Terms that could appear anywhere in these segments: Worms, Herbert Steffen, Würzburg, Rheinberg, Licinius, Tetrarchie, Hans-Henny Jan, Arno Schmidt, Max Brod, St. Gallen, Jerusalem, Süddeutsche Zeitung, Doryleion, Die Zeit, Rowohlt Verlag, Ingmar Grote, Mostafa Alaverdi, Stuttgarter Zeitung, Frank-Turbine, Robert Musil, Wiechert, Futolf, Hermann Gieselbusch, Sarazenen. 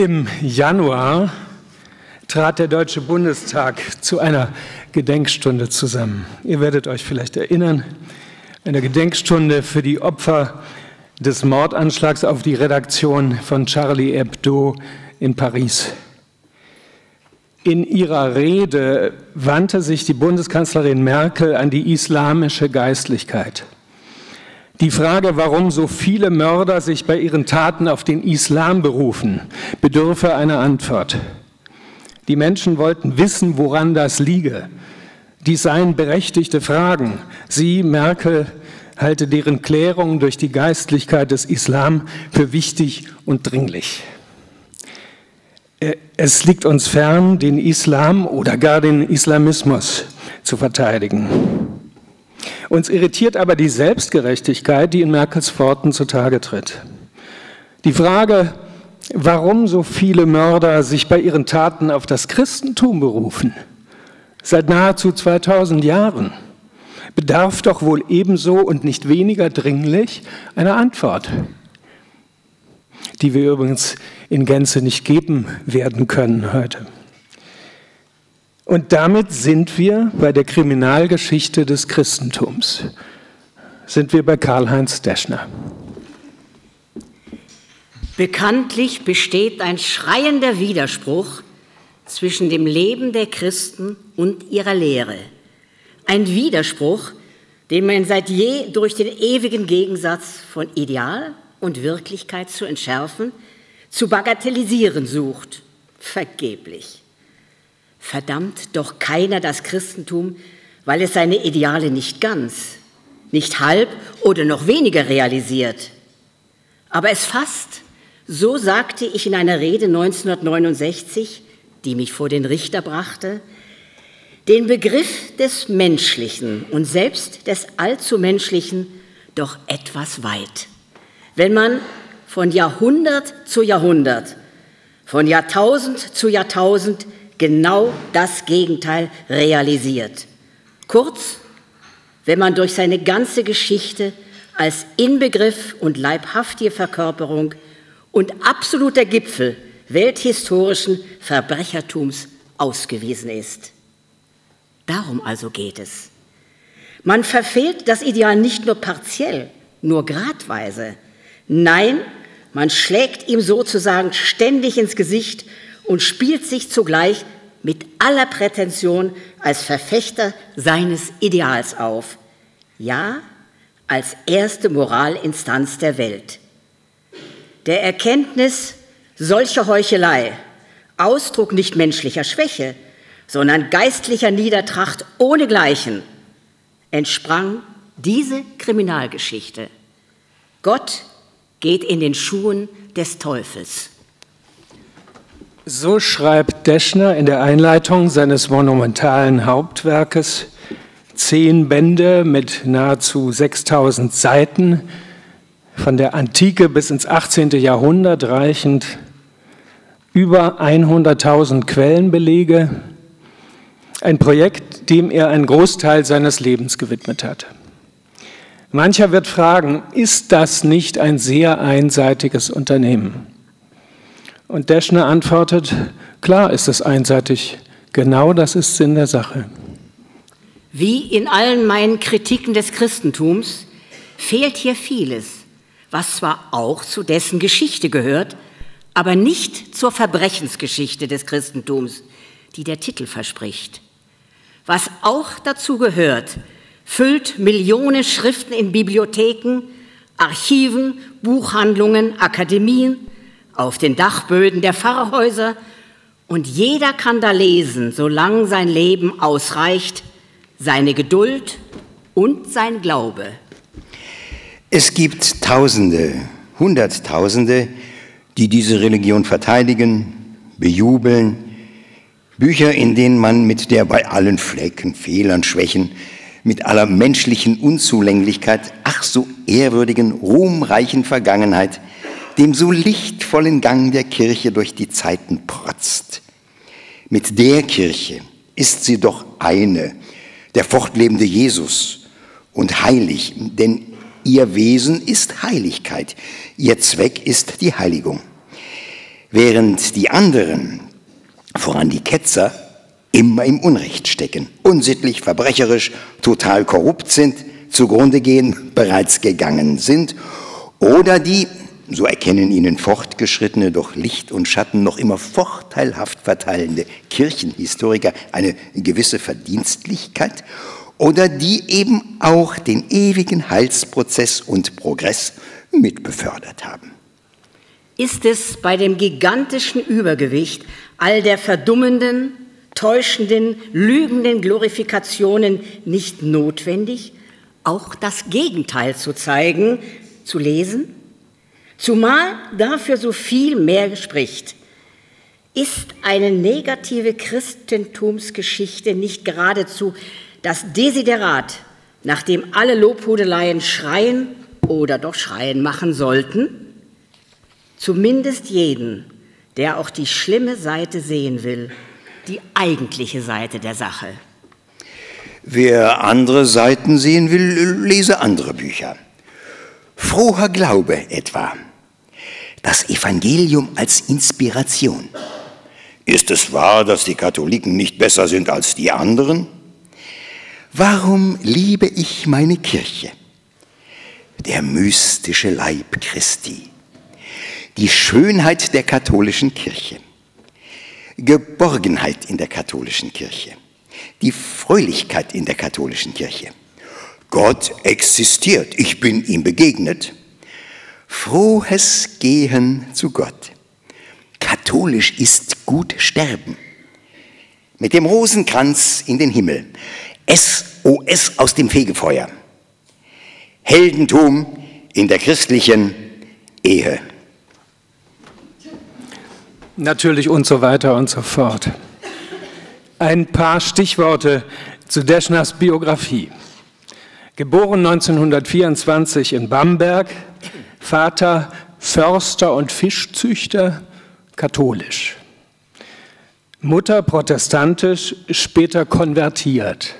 Im Januar trat der Deutsche Bundestag zu einer Gedenkstunde zusammen. Ihr werdet euch vielleicht erinnern, eine Gedenkstunde für die Opfer des Mordanschlags auf die Redaktion von Charlie Hebdo in Paris. In ihrer Rede wandte sich die Bundeskanzlerin Merkel an die islamische Geistlichkeit. Die Frage, warum so viele Mörder sich bei ihren Taten auf den Islam berufen, bedürfe einer Antwort. Die Menschen wollten wissen, woran das liege. Dies seien berechtigte Fragen. Sie, Merkel, halte deren Klärung durch die Geistlichkeit des Islam für wichtig und dringlich. Es liegt uns fern, den Islam oder gar den Islamismus zu verteidigen. Uns irritiert aber die Selbstgerechtigkeit, die in Merkels Worten zutage tritt. Die Frage, warum so viele Mörder sich bei ihren Taten auf das Christentum berufen, seit nahezu 2000 Jahren, bedarf doch wohl ebenso und nicht weniger dringlich einer Antwort, die wir übrigens in Gänze nicht geben werden können heute. Und damit sind wir bei der Kriminalgeschichte des Christentums. Sind wir bei Karl-Heinz Deschner. Bekanntlich besteht ein schreiender Widerspruch zwischen dem Leben der Christen und ihrer Lehre. Ein Widerspruch, den man seit je durch den ewigen Gegensatz von Ideal und Wirklichkeit zu entschärfen, zu bagatellisieren sucht. Vergeblich. Verdammt doch keiner das Christentum, weil es seine Ideale nicht ganz, nicht halb oder noch weniger realisiert. Aber es fasst, so sagte ich in einer Rede 1969, die mich vor den Richter brachte, den Begriff des Menschlichen und selbst des allzu Menschlichen doch etwas weit. Wenn man von Jahrhundert zu Jahrhundert, von Jahrtausend zu Jahrtausend genau das Gegenteil realisiert. Kurz, wenn man durch seine ganze Geschichte als Inbegriff und leibhaftige Verkörperung und absoluter Gipfel welthistorischen Verbrechertums ausgewiesen ist. Darum also geht es. Man verfehlt das Ideal nicht nur partiell, nur gradweise. Nein, man schlägt ihm sozusagen ständig ins Gesicht und spielt sich zugleich mit aller Prätension als Verfechter seines Ideals auf. Ja, als erste Moralinstanz der Welt. Der Erkenntnis solcher Heuchelei, Ausdruck nicht menschlicher Schwäche, sondern geistlicher Niedertracht ohnegleichen, entsprang diese Kriminalgeschichte. Gott geht in den Schuhen des Teufels. So schreibt Deschner in der Einleitung seines monumentalen Hauptwerkes, 10 Bände mit nahezu 6000 Seiten, von der Antike bis ins 18. Jahrhundert reichend, über 100.000 Quellenbelege, ein Projekt, dem er einen Großteil seines Lebens gewidmet hat. Mancher wird fragen, ist das nicht ein sehr einseitiges Unternehmen? Und Deschner antwortet, klar ist es einseitig, genau das ist Sinn der Sache. Wie in allen meinen Kritiken des Christentums fehlt hier vieles, was zwar auch zu dessen Geschichte gehört, aber nicht zur Verbrechensgeschichte des Christentums, die der Titel verspricht. Was auch dazu gehört, füllt Millionen Schriften in Bibliotheken, Archiven, Buchhandlungen, Akademien, auf den Dachböden der Pfarrhäuser, und jeder kann da lesen, solange sein Leben ausreicht, seine Geduld und sein Glaube. Es gibt Tausende, Hunderttausende, die diese Religion verteidigen, bejubeln, Bücher, in denen man mit der bei allen Flecken, Fehlern, Schwächen, mit aller menschlichen Unzulänglichkeit, ach so ehrwürdigen, ruhmreichen Vergangenheit, dem so lichtvollen Gang der Kirche durch die Zeiten protzt. Mit der Kirche ist sie doch eine, der fortlebende Jesus und heilig, denn ihr Wesen ist Heiligkeit, ihr Zweck ist die Heiligung. während die anderen, voran die Ketzer, immer im Unrecht stecken, unsittlich, verbrecherisch, total korrupt sind, zugrunde gehen, bereits gegangen sind, oder die, so erkennen ihnen fortgeschrittene, doch Licht und Schatten noch immer vorteilhaft verteilende Kirchenhistoriker eine gewisse Verdienstlichkeit, oder die eben auch den ewigen Heilsprozess und Progress mitbefördert haben. Ist es bei dem gigantischen Übergewicht all der verdummenden, täuschenden, lügenden Glorifikationen nicht notwendig, auch das Gegenteil zu zeigen, zu lesen? Zumal dafür so viel mehr spricht. Ist eine negative Christentumsgeschichte nicht geradezu das Desiderat, nach dem alle Lobhudeleien schreien oder doch schreien machen sollten? Zumindest jeden, der auch die schlimme Seite sehen will, die eigentliche Seite der Sache. Wer andere Seiten sehen will, lese andere Bücher. Froher Glaube etwa. Das Evangelium als Inspiration. Ist es wahr, dass die Katholiken nicht besser sind als die anderen? Warum liebe ich meine Kirche? Der mystische Leib Christi. Die Schönheit der katholischen Kirche. Geborgenheit in der katholischen Kirche. Die Fröhlichkeit in der katholischen Kirche. Gott existiert, ich bin ihm begegnet. Frohes Gehen zu Gott. Katholisch ist gut sterben. Mit dem Rosenkranz in den Himmel. SOS aus dem Fegefeuer. Heldentum in der christlichen Ehe. Natürlich und so weiter und so fort. Ein paar Stichworte zu Deschners Biografie. Geboren 1924 in Bamberg, Vater Förster und Fischzüchter, katholisch. Mutter protestantisch, später konvertiert.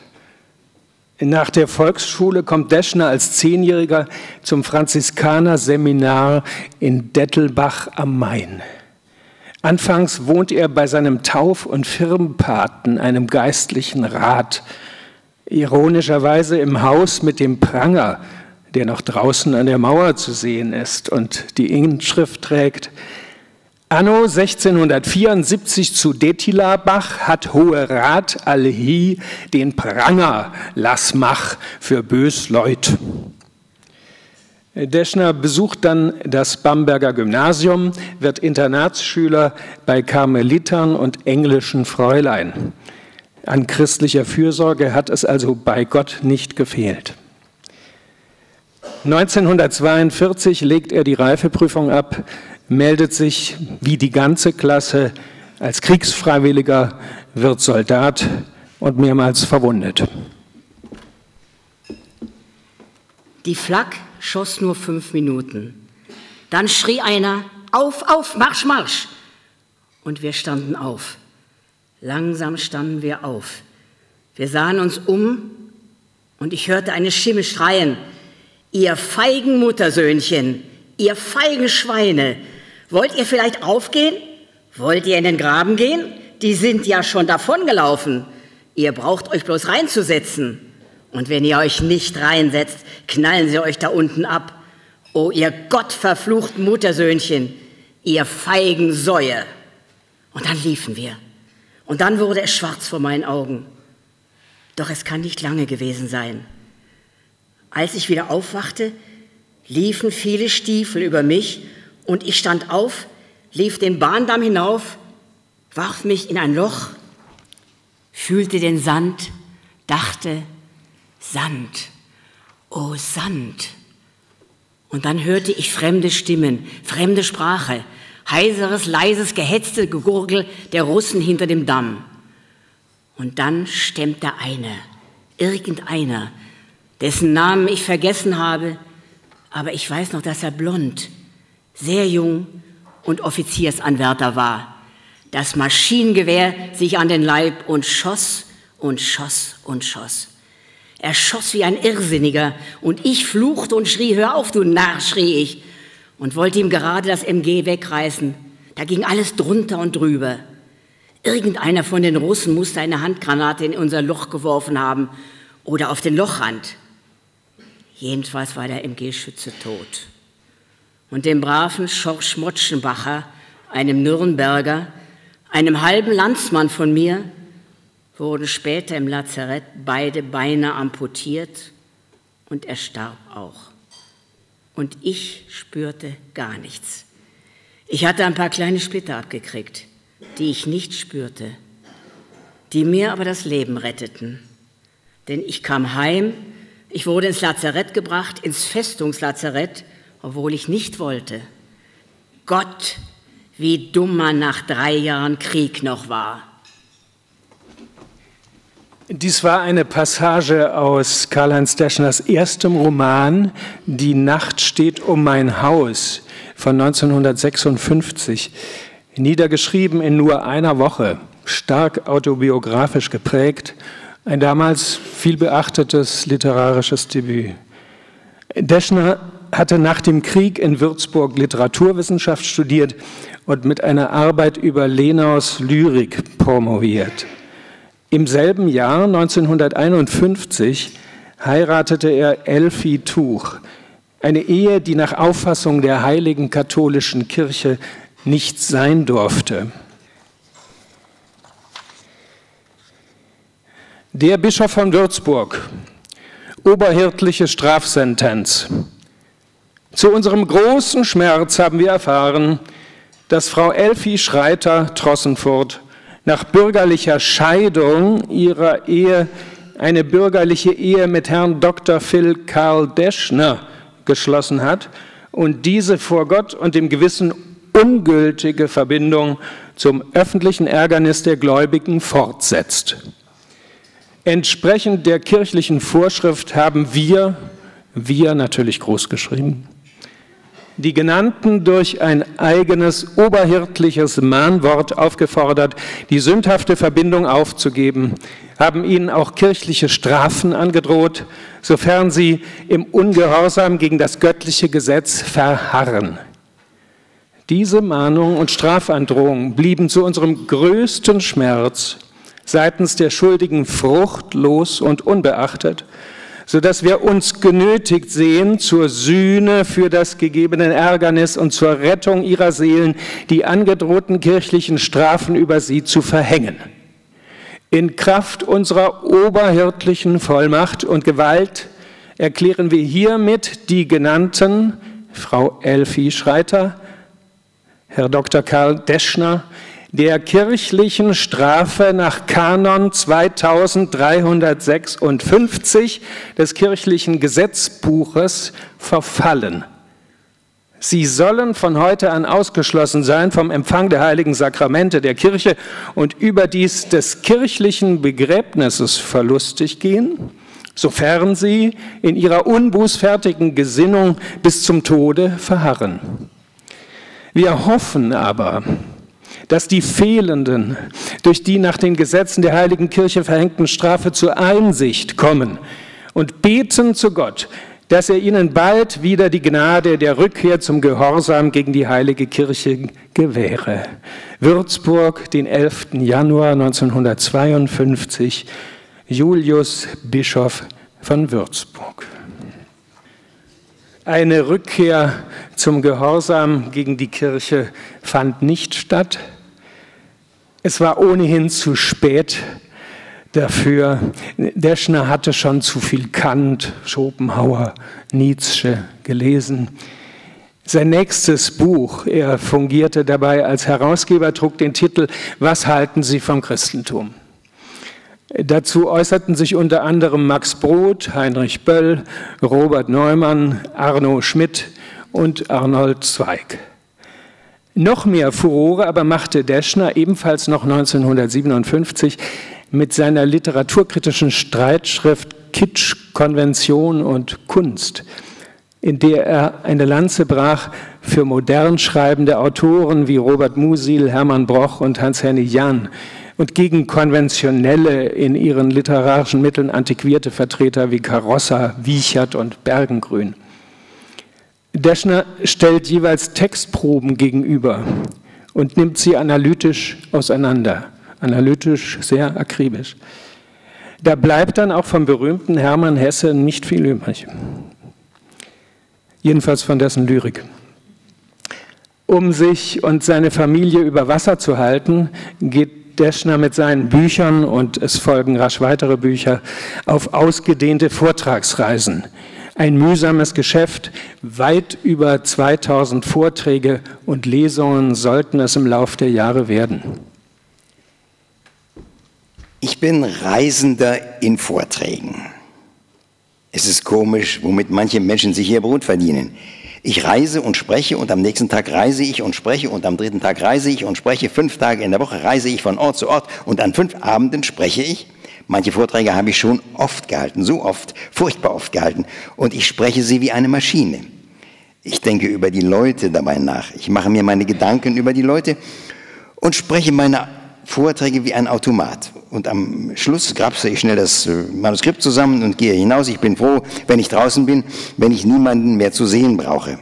Nach der Volksschule kommt Deschner als 10-Jähriger zum Franziskanerseminar in Dettelbach am Main. Anfangs wohnt er bei seinem Tauf- und Firmpaten, einem geistlichen Rat, ironischerweise im Haus mit dem Pranger, der noch draußen an der Mauer zu sehen ist und die Inschrift trägt. Anno 1674 zu Dettelbach hat Hohe Rat Allehi den Pranger lass mach für bös Leut. Deschner besucht dann das Bamberger Gymnasium, wird Internatsschüler bei Karmelitern und englischen Fräulein. An christlicher Fürsorge hat es also bei Gott nicht gefehlt. 1942 legt er die Reifeprüfung ab, meldet sich wie die ganze Klasse als Kriegsfreiwilliger, wird Soldat und mehrmals verwundet. Die Flak schoss nur 5 Minuten. Dann schrie einer, auf, marsch, marsch. Und wir standen auf. Langsam standen wir auf. Wir sahen uns um und ich hörte eine Stimme schreien, ihr feigen Muttersöhnchen, ihr feigen Schweine, wollt ihr vielleicht aufgehen? Wollt ihr in den Graben gehen? Die sind ja schon davongelaufen. Ihr braucht euch bloß reinzusetzen. Und wenn ihr euch nicht reinsetzt, knallen sie euch da unten ab. O ihr gottverfluchten Muttersöhnchen, ihr feigen Säue. Und dann liefen wir. Und dann wurde es schwarz vor meinen Augen. Doch es kann nicht lange gewesen sein. Als ich wieder aufwachte, liefen viele Stiefel über mich und ich stand auf, lief den Bahndamm hinauf, warf mich in ein Loch, fühlte den Sand, dachte, Sand, oh Sand. Und dann hörte ich fremde Stimmen, fremde Sprache, heiseres, leises, gehetzte Gegurgel der Russen hinter dem Damm. Und dann stemmte einer, irgendeiner, dessen Namen ich vergessen habe, aber ich weiß noch, dass er blond, sehr jung und Offiziersanwärter war. Das Maschinengewehr sich an den Leib und schoss und schoss und schoss. Er schoss wie ein Irrsinniger und ich fluchte und schrie, hör auf, du Narr, schrie ich und wollte ihm gerade das MG wegreißen. Da ging alles drunter und drüber. Irgendeiner von den Russen musste eine Handgranate in unser Loch geworfen haben oder auf den Lochrand. Jedenfalls war der MG-Schütze tot. Und dem braven Schorsch Motschenbacher, einem Nürnberger, einem halben Landsmann von mir, wurden später im Lazarett beide Beine amputiert und er starb auch. Und ich spürte gar nichts. Ich hatte ein paar kleine Splitter abgekriegt, die ich nicht spürte, die mir aber das Leben retteten. Denn ich kam heim, ich wurde ins Lazarett gebracht, ins Festungslazarett, obwohl ich nicht wollte. Gott, wie dumm man nach 3 Jahren Krieg noch war. Dies war eine Passage aus Karl-Heinz Deschners erstem Roman »Die Nacht steht um mein Haus« von 1956, niedergeschrieben in nur einer Woche, stark autobiografisch geprägt, ein damals viel beachtetes literarisches Debüt. Deschner hatte nach dem Krieg in Würzburg Literaturwissenschaft studiert und mit einer Arbeit über Lenaus Lyrik promoviert. Im selben Jahr, 1951, heiratete er Elfie Tuch, eine Ehe, die nach Auffassung der heiligen katholischen Kirche nicht sein durfte. Der Bischof von Würzburg, oberhirtliche Strafsentenz. Zu unserem großen Schmerz haben wir erfahren, dass Frau Elfie Schreiter-Trossenfurt nach bürgerlicher Scheidung ihrer Ehe eine bürgerliche Ehe mit Herrn Dr. Phil Karl Deschner geschlossen hat und diese vor Gott und dem Gewissen ungültige Verbindung zum öffentlichen Ärgernis der Gläubigen fortsetzt. Entsprechend der kirchlichen Vorschrift haben wir natürlich groß geschrieben, die Genannten durch ein eigenes oberhirtliches Mahnwort aufgefordert, die sündhafte Verbindung aufzugeben, haben ihnen auch kirchliche Strafen angedroht, sofern sie im Ungehorsam gegen das göttliche Gesetz verharren. Diese Mahnungen und Strafandrohungen blieben zu unserem größten Schmerz seitens der Schuldigen fruchtlos und unbeachtet, sodass wir uns genötigt sehen zur Sühne für das gegebene Ärgernis und zur Rettung ihrer Seelen, die angedrohten kirchlichen Strafen über sie zu verhängen. In Kraft unserer oberhirtlichen Vollmacht und Gewalt erklären wir hiermit die genannten Frau Elfie Schreiter, Herr Dr. Karl Deschner, der kirchlichen Strafe nach Kanon 2356 des kirchlichen Gesetzbuches verfallen. Sie sollen von heute an ausgeschlossen sein vom Empfang der heiligen Sakramente der Kirche und überdies des kirchlichen Begräbnisses verlustig gehen, sofern sie in ihrer unbußfertigen Gesinnung bis zum Tode verharren. Wir hoffen aber, dass die Fehlenden durch die nach den Gesetzen der Heiligen Kirche verhängten Strafe zur Einsicht kommen und beten zu Gott, dass er ihnen bald wieder die Gnade der Rückkehr zum Gehorsam gegen die Heilige Kirche gewähre. Würzburg, den 11. Januar 1952, Julius, Bischof von Würzburg. Eine Rückkehr zum Gehorsam gegen die Kirche fand nicht statt. Es war ohnehin zu spät dafür. Deschner hatte schon zu viel Kant, Schopenhauer, Nietzsche gelesen. Sein nächstes Buch, er fungierte dabei als Herausgeber, trug den Titel »Was halten Sie vom Christentum?« Dazu äußerten sich unter anderem Max Brod, Heinrich Böll, Robert Neumann, Arno Schmidt und Arnold Zweig. Noch mehr Furore aber machte Deschner ebenfalls noch 1957 mit seiner literaturkritischen Streitschrift »Kitsch, Konvention und Kunst«, in der er eine Lanze brach für modern schreibende Autoren wie Robert Musil, Hermann Broch und Hans-Henny Jan und gegen konventionelle, in ihren literarischen Mitteln antiquierte Vertreter wie Carossa, Wiechert und Bergengrün. Deschner stellt jeweils Textproben gegenüber und nimmt sie analytisch auseinander, analytisch sehr akribisch. Da bleibt dann auch vom berühmten Hermann Hesse nicht viel übrig. Jedenfalls von dessen Lyrik. Um sich und seine Familie über Wasser zu halten, geht Deschner mit seinen Büchern, und es folgen rasch weitere Bücher, auf ausgedehnte Vortragsreisen. Ein mühsames Geschäft, weit über 2000 Vorträge und Lesungen sollten es im Laufe der Jahre werden. Ich bin Reisender in Vorträgen. Es ist komisch, womit manche Menschen sich ihr Brot verdienen. Ich reise und spreche und am nächsten Tag reise ich und spreche und am dritten Tag reise ich und spreche. 5 Tage in der Woche reise ich von Ort zu Ort und an 5 Abenden spreche ich. Manche Vorträge habe ich schon oft gehalten, so oft, furchtbar oft gehalten. Und ich spreche sie wie eine Maschine. Ich denke über die Leute dabei nach. Ich mache mir meine Gedanken über die Leute und spreche meine Vorträge wie ein Automat. Und am Schluss grapse ich schnell das Manuskript zusammen und gehe hinaus. Ich bin froh, wenn ich draußen bin, wenn ich niemanden mehr zu sehen brauche.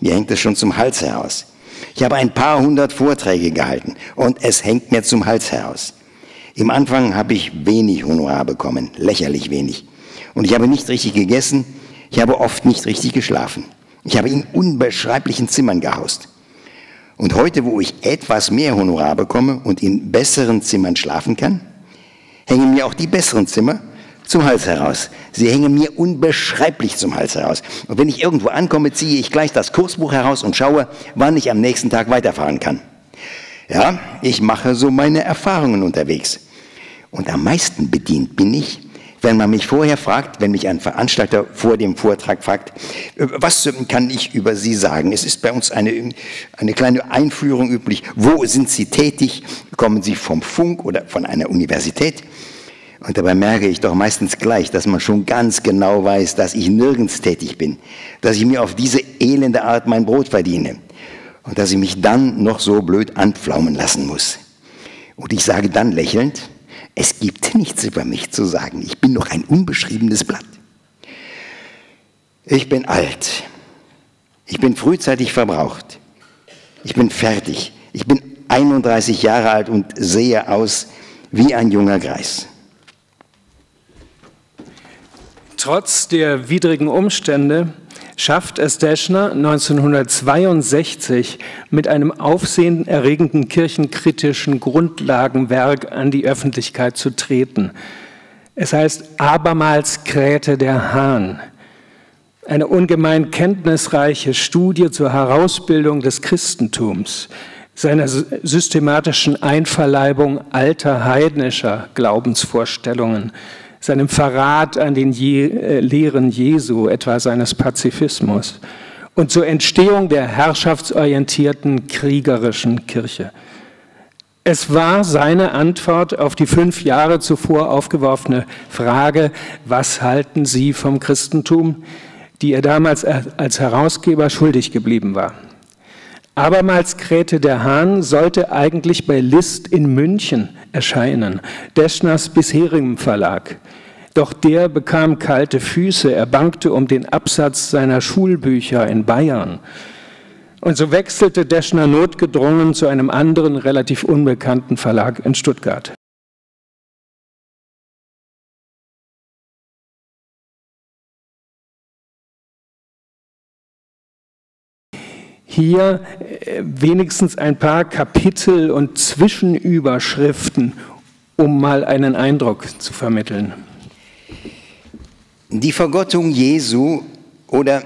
Mir hängt es schon zum Hals heraus. Ich habe ein paar hundert Vorträge gehalten und es hängt mir zum Hals heraus. Im Anfang habe ich wenig Honorar bekommen, lächerlich wenig. Und ich habe nicht richtig gegessen, ich habe oft nicht richtig geschlafen. Ich habe in unbeschreiblichen Zimmern gehaust. Und heute, wo ich etwas mehr Honorar bekomme und in besseren Zimmern schlafen kann, hängen mir auch die besseren Zimmer zum Hals heraus. Sie hängen mir unbeschreiblich zum Hals heraus. Und wenn ich irgendwo ankomme, ziehe ich gleich das Kursbuch heraus und schaue, wann ich am nächsten Tag weiterfahren kann. Ja, ich mache so meine Erfahrungen unterwegs. Und am meisten bedient bin ich, wenn man mich vorher fragt, wenn mich ein Veranstalter vor dem Vortrag fragt, was kann ich über Sie sagen? Es ist bei uns eine kleine Einführung üblich. Wo sind Sie tätig? Kommen Sie vom Funk oder von einer Universität? Und dabei merke ich doch meistens gleich, dass man schon ganz genau weiß, dass ich nirgends tätig bin, dass ich mir auf diese elende Art mein Brot verdiene und dass ich mich dann noch so blöd anpflaumen lassen muss. Und ich sage dann lächelnd, es gibt nichts über mich zu sagen. Ich bin noch ein unbeschriebenes Blatt. Ich bin alt. Ich bin frühzeitig verbraucht. Ich bin fertig. Ich bin 31 Jahre alt und sehe aus wie ein junger Greis. Trotz der widrigen Umstände schafft es Deschner 1962 mit einem aufsehenerregenden kirchenkritischen Grundlagenwerk an die Öffentlichkeit zu treten. Es heißt Abermals krähte der Hahn. Eine ungemein kenntnisreiche Studie zur Herausbildung des Christentums, seiner systematischen Einverleibung alter heidnischer Glaubensvorstellungen, seinem Verrat an den Lehren Jesu, etwa seines Pazifismus, und zur Entstehung der herrschaftsorientierten, kriegerischen Kirche. Es war seine Antwort auf die 5 Jahre zuvor aufgeworfene Frage, was halten Sie vom Christentum, die er damals als Herausgeber schuldig geblieben war. Abermals krähte der Hahn sollte eigentlich bei List in München erscheinen, Deschners bisherigem Verlag. Doch der bekam kalte Füße, er bangte um den Absatz seiner Schulbücher in Bayern. Und so wechselte Deschner notgedrungen zu einem anderen, relativ unbekannten Verlag in Stuttgart. Hier wenigstens ein paar Kapitel und Zwischenüberschriften, um mal einen Eindruck zu vermitteln. Die Vergottung Jesu oder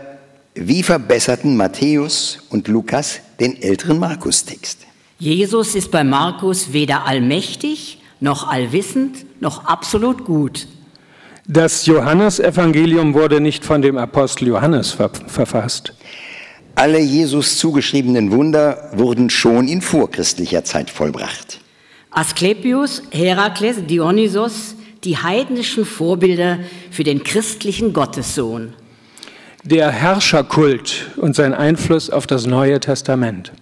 wie verbesserten Matthäus und Lukas den älteren Markus-Text? Jesus ist bei Markus weder allmächtig, noch allwissend, noch absolut gut. Das Johannesevangelium wurde nicht von dem Apostel Johannes verfasst. Alle Jesus zugeschriebenen Wunder wurden schon in vorchristlicher Zeit vollbracht. Asklepios, Herakles, Dionysos, die heidnischen Vorbilder für den christlichen Gottessohn. Der Herrscherkult und sein Einfluss auf das Neue Testament.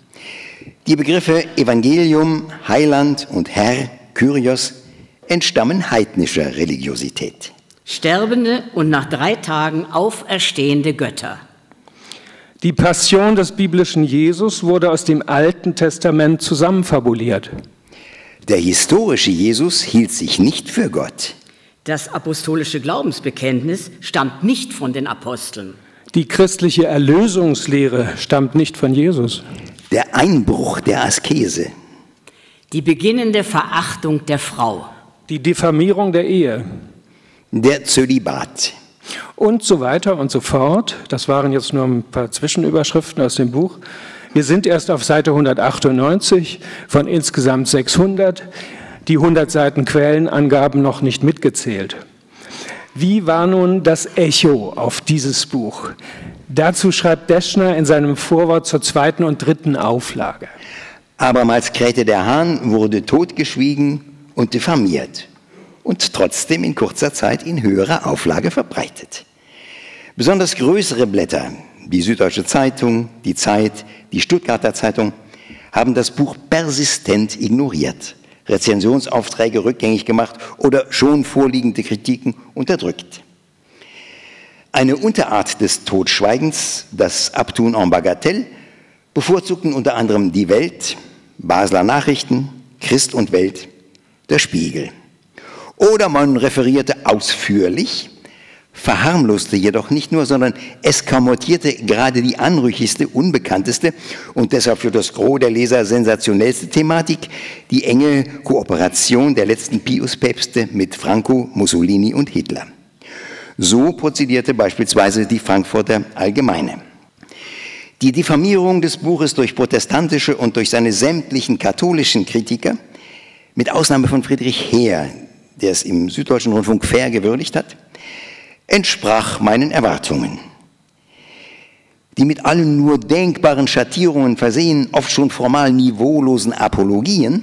Die Begriffe Evangelium, Heiland und Herr, Kyrios, entstammen heidnischer Religiosität. Sterbende und nach 3 Tagen auferstehende Götter. Die Passion des biblischen Jesus wurde aus dem Alten Testament zusammenfabuliert. Der historische Jesus hielt sich nicht für Gott. Das apostolische Glaubensbekenntnis stammt nicht von den Aposteln. Die christliche Erlösungslehre stammt nicht von Jesus. Der Einbruch der Askese. Die beginnende Verachtung der Frau. Die Diffamierung der Ehe. Der Zölibat. Und so weiter und so fort. Das waren jetzt nur ein paar Zwischenüberschriften aus dem Buch. Wir sind erst auf Seite 198 von insgesamt 600. Die 100 Seiten Quellenangaben noch nicht mitgezählt. Wie war nun das Echo auf dieses Buch? Dazu schreibt Deschner in seinem Vorwort zur zweiten und dritten Auflage. Abermals krähte der Hahn, wurde totgeschwiegen und diffamiert und trotzdem in kurzer Zeit in höherer Auflage verbreitet. Besonders größere Blätter, die Süddeutsche Zeitung, die Zeit, die Stuttgarter Zeitung, haben das Buch persistent ignoriert, Rezensionsaufträge rückgängig gemacht oder schon vorliegende Kritiken unterdrückt. Eine Unterart des Totschweigens, das Abtun en Bagatelle, bevorzugten unter anderem Die Welt, Basler Nachrichten, Christ und Welt, Der Spiegel. Oder man referierte ausführlich, verharmloste jedoch nicht nur, sondern eskamottierte gerade die anrüchigste, unbekannteste und deshalb für das Gros der Leser sensationellste Thematik, die enge Kooperation der letzten Pius-Päpste mit Franco, Mussolini und Hitler. So prozedierte beispielsweise die Frankfurter Allgemeine. Die Diffamierung des Buches durch protestantische und durch seine sämtlichen katholischen Kritiker, mit Ausnahme von Friedrich Heer, der es im Süddeutschen Rundfunk fair gewürdigt hat, entsprach meinen Erwartungen. Die mit allen nur denkbaren Schattierungen versehen, oft schon formal niveaulosen Apologien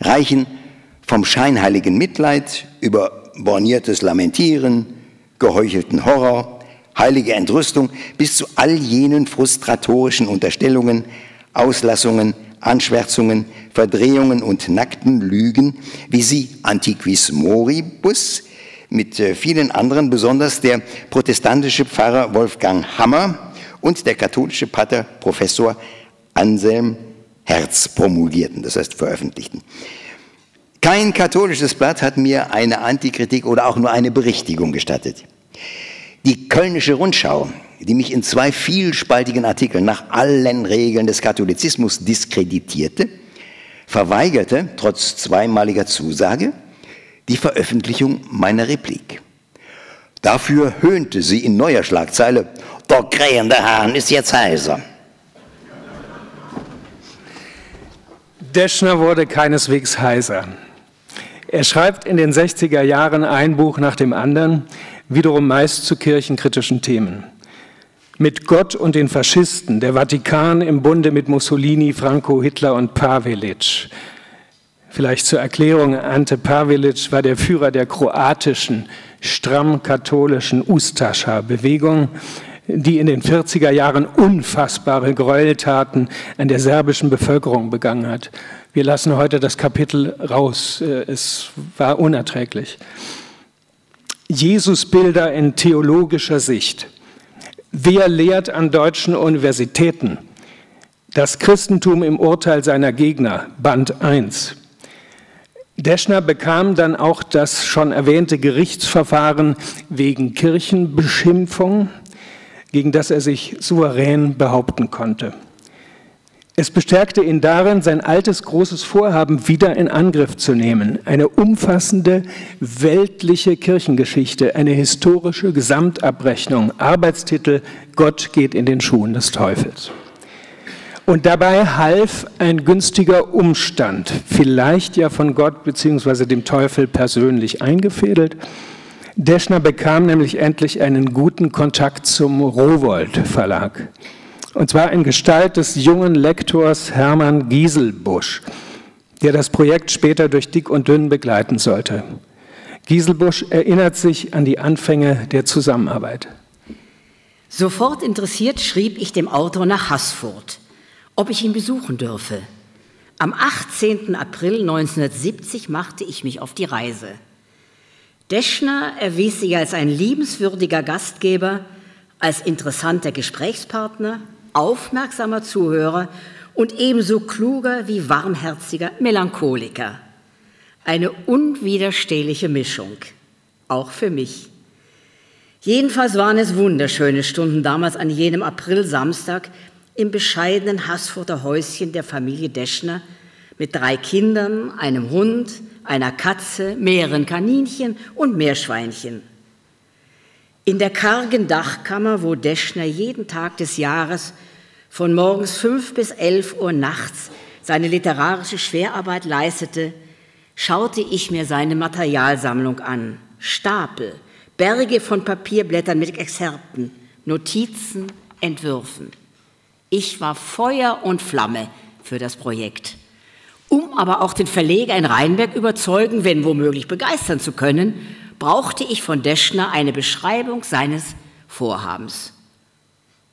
reichen vom scheinheiligen Mitleid über borniertes Lamentieren, geheuchelten Horror, heilige Entrüstung bis zu all jenen frustratorischen Unterstellungen, Auslassungen, Anschwärzungen, Verdrehungen und nackten Lügen, wie sie Antiquis Moribus mit vielen anderen, besonders der protestantische Pfarrer Wolfgang Hammer und der katholische Pater Professor Anselm Herz promulgierten, das heißt veröffentlichten. Kein katholisches Blatt hat mir eine Antikritik oder auch nur eine Berichtigung gestattet. Die Kölnische Rundschau, die mich in zwei vielspaltigen Artikeln nach allen Regeln des Katholizismus diskreditierte, verweigerte, trotz zweimaliger Zusage, die Veröffentlichung meiner Replik. Dafür höhnte sie in neuer Schlagzeile, der krähende Hahn ist jetzt heiser. Deschner wurde keineswegs heiser. Er schreibt in den 60er Jahren ein Buch nach dem anderen, wiederum meist zu kirchenkritischen Themen. Mit Gott und den Faschisten, der Vatikan im Bunde mit Mussolini, Franco, Hitler und Pavelić. Vielleicht zur Erklärung, Ante Pavelić war der Führer der kroatischen, stramm katholischen Ustaša-Bewegung, die in den 40er Jahren unfassbare Gräueltaten an der serbischen Bevölkerung begangen hat. Wir lassen heute das Kapitel raus, es war unerträglich. Jesusbilder in theologischer Sicht. Wer lehrt an deutschen Universitäten? Das Christentum im Urteil seiner Gegner, Band 1. Deschner bekam dann auch das schon erwähnte Gerichtsverfahren wegen Kirchenbeschimpfung, gegen das er sich souverän behaupten konnte. Es bestärkte ihn darin, sein altes großes Vorhaben wieder in Angriff zu nehmen. Eine umfassende weltliche Kirchengeschichte, eine historische Gesamtabrechnung. Arbeitstitel: Gott geht in den Schuhen des Teufels. Und dabei half ein günstiger Umstand, vielleicht ja von Gott bzw. dem Teufel persönlich eingefädelt. Deschner bekam nämlich endlich einen guten Kontakt zum Rowohlt Verlag. Und zwar in Gestalt des jungen Lektors Hermann Gieselbusch, der das Projekt später durch dick und dünn begleiten sollte. Gieselbusch erinnert sich an die Anfänge der Zusammenarbeit. Sofort interessiert schrieb ich dem Autor nach Haßfurt, ob ich ihn besuchen dürfe. Am 18. April 1970 machte ich mich auf die Reise. Deschner erwies sich als ein liebenswürdiger Gastgeber, als interessanter Gesprächspartner aufmerksamer Zuhörer und ebenso kluger wie warmherziger Melancholiker. Eine unwiderstehliche Mischung, auch für mich. Jedenfalls waren es wunderschöne Stunden damals an jenem Aprilsamstag im bescheidenen Haßfurter Häuschen der Familie Deschner mit 3 Kindern, einem Hund, einer Katze, mehreren Kaninchen und Meerschweinchen. In der kargen Dachkammer, wo Deschner jeden Tag des Jahres von morgens 5 bis 11 Uhr nachts seine literarische Schwerarbeit leistete, schaute ich mir seine Materialsammlung an. Stapel, Berge von Papierblättern mit Exzerpten, Notizen, Entwürfen. Ich war Feuer und Flamme für das Projekt. Um aber auch den Verleger in Rheinberg überzeugen, wenn womöglich begeistern zu können, brauchte ich von Deschner eine Beschreibung seines Vorhabens.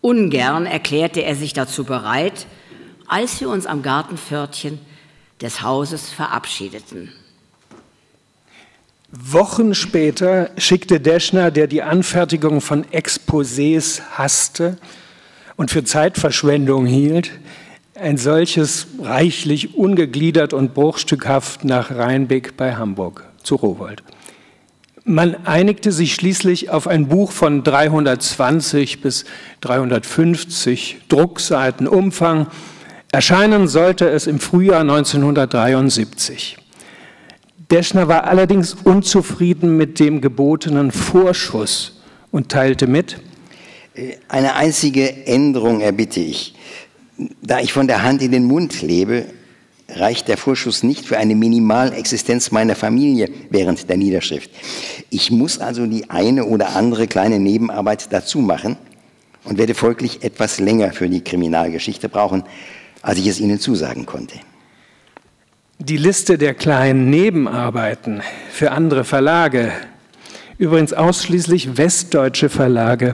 Ungern erklärte er sich dazu bereit, als wir uns am Gartenpförtchen des Hauses verabschiedeten. Wochen später schickte Deschner, der die Anfertigung von Exposés hasste und für Zeitverschwendung hielt, ein solches reichlich ungegliedert und bruchstückhaft nach Rheinbeck bei Hamburg zu Rowohlt. Man einigte sich schließlich auf ein Buch von 320 bis 350 Druckseiten Umfang. Erscheinen sollte es im Frühjahr 1973. Deschner war allerdings unzufrieden mit dem gebotenen Vorschuss und teilte mit: Eine einzige Änderung erbitte ich. Da ich von der Hand in den Mund lebe, reicht der Vorschuss nicht für eine Minimalexistenz meiner Familie während der Niederschrift. Ich muss also die eine oder andere kleine Nebenarbeit dazu machen und werde folglich etwas länger für die Kriminalgeschichte brauchen, als ich es Ihnen zusagen konnte. Die Liste der kleinen Nebenarbeiten für andere Verlage, übrigens ausschließlich westdeutsche Verlage,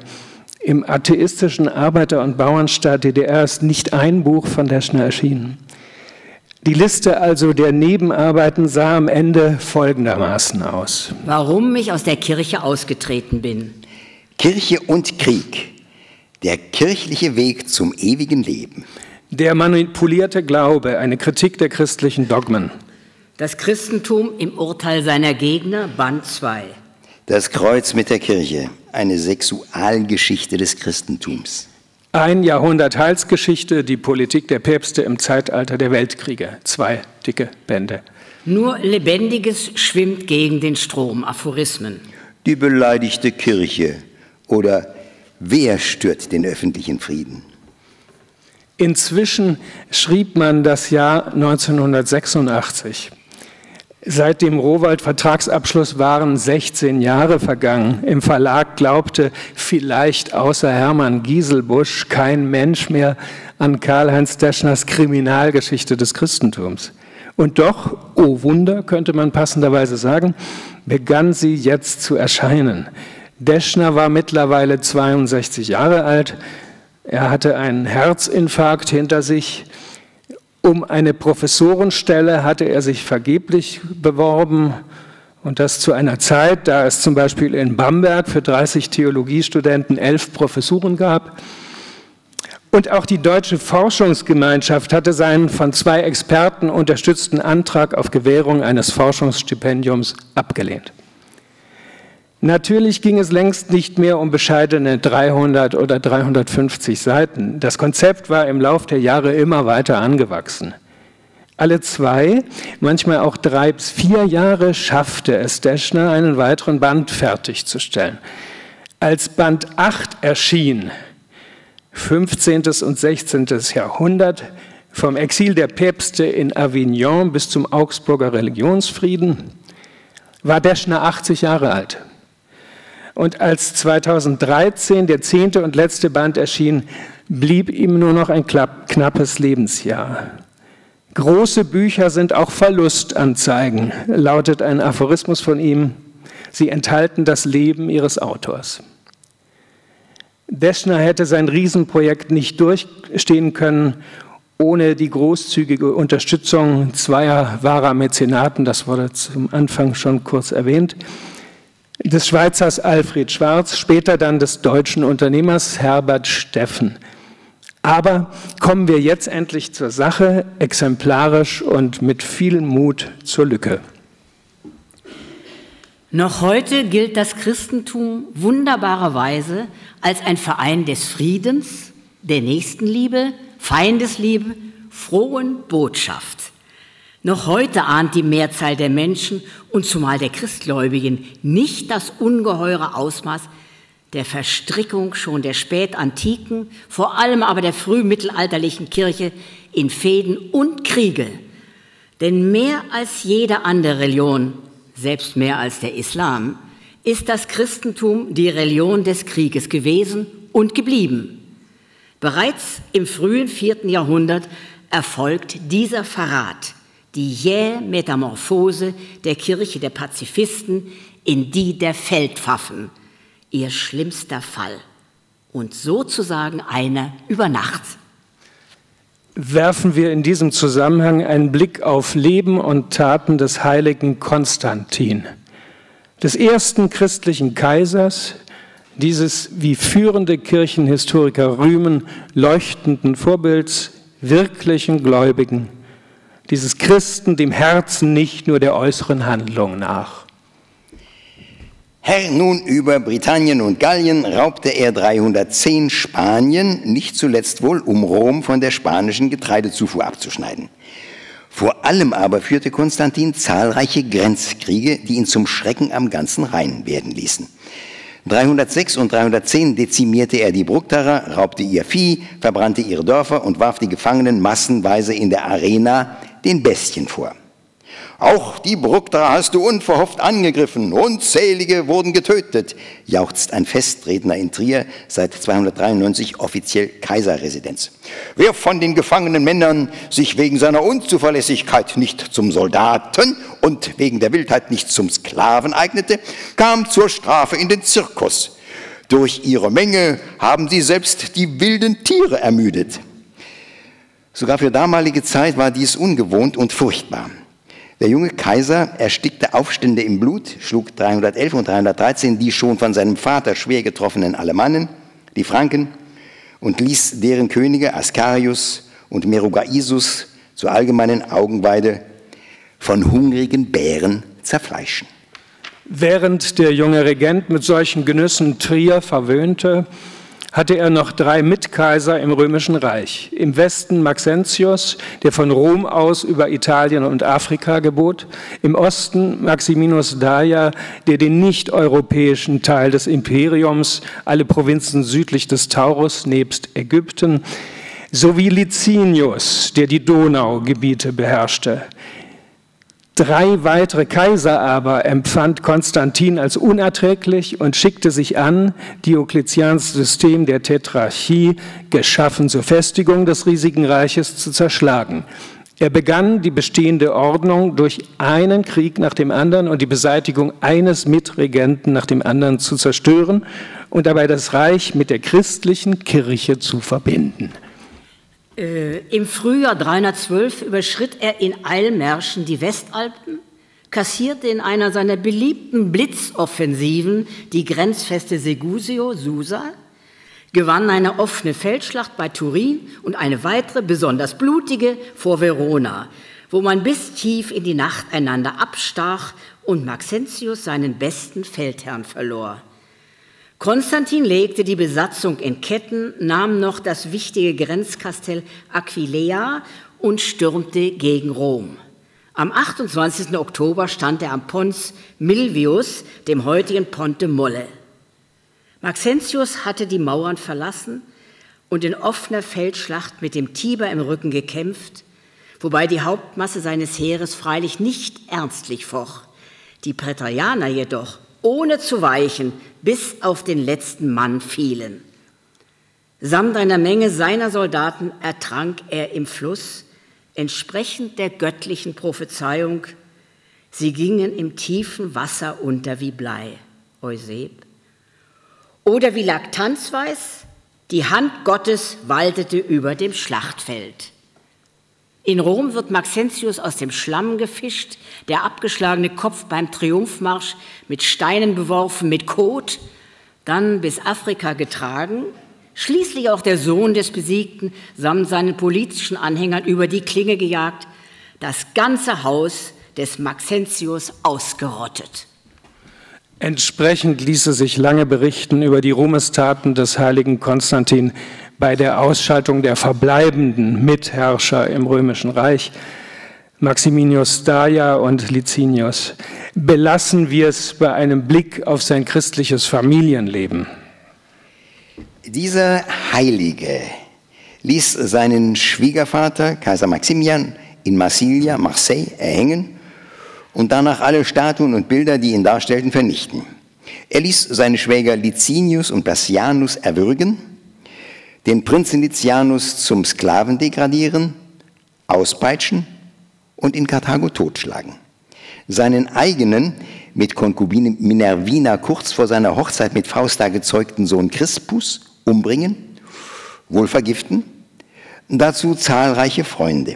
im atheistischen Arbeiter- und Bauernstaat DDR ist nicht ein Buch von Deschner erschienen. Die Liste also der Nebenarbeiten sah am Ende folgendermaßen aus. Warum ich aus der Kirche ausgetreten bin. Kirche und Krieg. Der kirchliche Weg zum ewigen Leben. Der manipulierte Glaube, eine Kritik der christlichen Dogmen. Das Christentum im Urteil seiner Gegner, Band 2. Das Kreuz mit der Kirche, eine Sexualgeschichte des Christentums. Ein Jahrhundert Heilsgeschichte, die Politik der Päpste im Zeitalter der Weltkriege. 2 dicke Bände. Nur Lebendiges schwimmt gegen den Strom, Aphorismen. Die beleidigte Kirche oder wer stört den öffentlichen Frieden? Inzwischen schrieb man das Jahr 1986. Seit dem Rowohlt-Vertragsabschluss waren 16 Jahre vergangen. Im Verlag glaubte vielleicht außer Hermann Gieselbusch kein Mensch mehr an Karl-Heinz Deschners Kriminalgeschichte des Christentums. Und doch, oh Wunder, könnte man passenderweise sagen, begann sie jetzt zu erscheinen. Deschner war mittlerweile 62 Jahre alt. Er hatte einen Herzinfarkt hinter sich. Um eine Professorenstelle hatte er sich vergeblich beworben, und das zu einer Zeit, da es zum Beispiel in Bamberg für 30 Theologiestudenten 11 Professuren gab. Und auch die Deutsche Forschungsgemeinschaft hatte seinen von 2 Experten unterstützten Antrag auf Gewährung eines Forschungsstipendiums abgelehnt. Natürlich ging es längst nicht mehr um bescheidene 300 oder 350 Seiten. Das Konzept war im Lauf der Jahre immer weiter angewachsen. Alle 2, manchmal auch 3 bis 4 Jahre schaffte es Deschner, einen weiteren Band fertigzustellen. Als Band 8 erschien, 15. und 16. Jahrhundert, vom Exil der Päpste in Avignon bis zum Augsburger Religionsfrieden, war Deschner 80 Jahre alt. Und als 2013 der 10. und letzte Band erschien, blieb ihm nur noch ein knappes Lebensjahr. Große Bücher sind auch Verlustanzeigen, lautet ein Aphorismus von ihm. Sie enthalten das Leben ihres Autors. Deschner hätte sein Riesenprojekt nicht durchstehen können, ohne die großzügige Unterstützung 2 wahrer Mäzenaten, das wurde zum Anfang schon kurz erwähnt, des Schweizers Alfred Schwarz, später dann des deutschen Unternehmers Herbert Steffen. Aber kommen wir jetzt endlich zur Sache, exemplarisch und mit viel Mut zur Lücke. Noch heute gilt das Christentum wunderbarerweise als ein Verein des Friedens, der Nächstenliebe, Feindesliebe, frohen Botschaft. Noch heute ahnt die Mehrzahl der Menschen und zumal der Christgläubigen nicht das ungeheure Ausmaß der Verstrickung schon der spätantiken, vor allem aber der frühmittelalterlichen Kirche in Fehden und Kriege. Denn mehr als jede andere Religion, selbst mehr als der Islam, ist das Christentum die Religion des Krieges gewesen und geblieben. Bereits im frühen 4. Jahrhundert erfolgt dieser Verrat, die jähe Metamorphose der Kirche der Pazifisten in die der Feldpfaffen, ihr schlimmster Fall und sozusagen einer über Nacht. Werfen wir in diesem Zusammenhang einen Blick auf Leben und Taten des heiligen Konstantin, des ersten christlichen Kaisers, dieses, wie führende Kirchenhistoriker rühmen, leuchtenden Vorbilds, wirklichen Gläubigen, dieses Christen dem Herzen, nicht nur der äußeren Handlung nach. Herr nun über Britannien und Gallien raubte er 310 Spanien, nicht zuletzt wohl, um Rom von der spanischen Getreidezufuhr abzuschneiden. Vor allem aber führte Konstantin zahlreiche Grenzkriege, die ihn zum Schrecken am ganzen Rhein werden ließen. 306 und 310 dezimierte er die Brugtarer, raubte ihr Vieh, verbrannte ihre Dörfer und warf die Gefangenen massenweise in der Arena den Bestien vor. Auch die Brugtarer hast du unverhofft angegriffen, unzählige wurden getötet, jauchzt ein Festredner in Trier, seit 293 offiziell Kaiserresidenz. Wer von den gefangenen Männern sich wegen seiner Unzuverlässigkeit nicht zum Soldaten und wegen der Wildheit nicht zum Sklaven eignete, kam zur Strafe in den Zirkus. Durch ihre Menge haben sie selbst die wilden Tiere ermüdet. Sogar für damalige Zeit war dies ungewohnt und furchtbar. Der junge Kaiser erstickte Aufstände im Blut, schlug 311 und 313 die schon von seinem Vater schwer getroffenen Alemannen, die Franken, und ließ deren Könige Ascarius und Merogaisus zur allgemeinen Augenweide von hungrigen Bären zerfleischen. Während der junge Regent mit solchen Genüssen Trier verwöhnte, hatte er noch drei Mitkaiser im Römischen Reich. Im Westen Maxentius, der von Rom aus über Italien und Afrika gebot. Im Osten Maximinus Daia, der den nicht-europäischen Teil des Imperiums, alle Provinzen südlich des Taurus nebst Ägypten, sowie Licinius, der die Donaugebiete beherrschte. Drei weitere Kaiser aber empfand Konstantin als unerträglich und schickte sich an, Diokletians System der Tetrarchie, geschaffen zur Festigung des riesigen Reiches, zu zerschlagen. Er begann die bestehende Ordnung durch einen Krieg nach dem anderen und die Beseitigung eines Mitregenten nach dem anderen zu zerstören und dabei das Reich mit der christlichen Kirche zu verbinden. Im Frühjahr 312 überschritt er in Eilmärschen die Westalpen, kassierte in einer seiner beliebten Blitzoffensiven die Grenzfeste Segusio, Susa, gewann eine offene Feldschlacht bei Turin und eine weitere, besonders blutige, vor Verona, wo man bis tief in die Nacht einander abstach und Maxentius seinen besten Feldherrn verlor. Konstantin legte die Besatzung in Ketten, nahm noch das wichtige Grenzkastell Aquileia und stürmte gegen Rom. Am 28. Oktober stand er am Pons Milvius, dem heutigen Ponte Molle. Maxentius hatte die Mauern verlassen und in offener Feldschlacht mit dem Tiber im Rücken gekämpft, wobei die Hauptmasse seines Heeres freilich nicht ernstlich foch. Die Prätorianer jedoch, ohne zu weichen, bis auf den letzten Mann fielen. Samt einer Menge seiner Soldaten ertrank er im Fluss, entsprechend der göttlichen Prophezeiung. Sie gingen im tiefen Wasser unter wie Blei, Euseb. Oder wie Laktanzweis, die Hand Gottes waltete über dem Schlachtfeld. In Rom wird Maxentius aus dem Schlamm gefischt, der abgeschlagene Kopf beim Triumphmarsch mit Steinen beworfen, mit Kot, dann bis Afrika getragen, schließlich auch der Sohn des Besiegten samt seinen politischen Anhängern über die Klinge gejagt, das ganze Haus des Maxentius ausgerottet. Entsprechend ließe sich lange berichten über die Ruhmestaten des heiligen Konstantin bei der Ausschaltung der verbleibenden Mitherrscher im Römischen Reich, Maximinius Daja und Licinius. Belassen wir es bei einem Blick auf sein christliches Familienleben. Dieser Heilige ließ seinen Schwiegervater, Kaiser Maximian, in Marseille erhängen und danach alle Statuen und Bilder, die ihn darstellten, vernichten. Er ließ seine Schwäger Licinius und Bassianus erwürgen, den Prinzen Licinius zum Sklaven degradieren, auspeitschen und in Karthago totschlagen. Seinen eigenen, mit Konkubine Minervina kurz vor seiner Hochzeit mit Fausta gezeugten Sohn Crispus umbringen, wohl vergiften, dazu zahlreiche Freunde.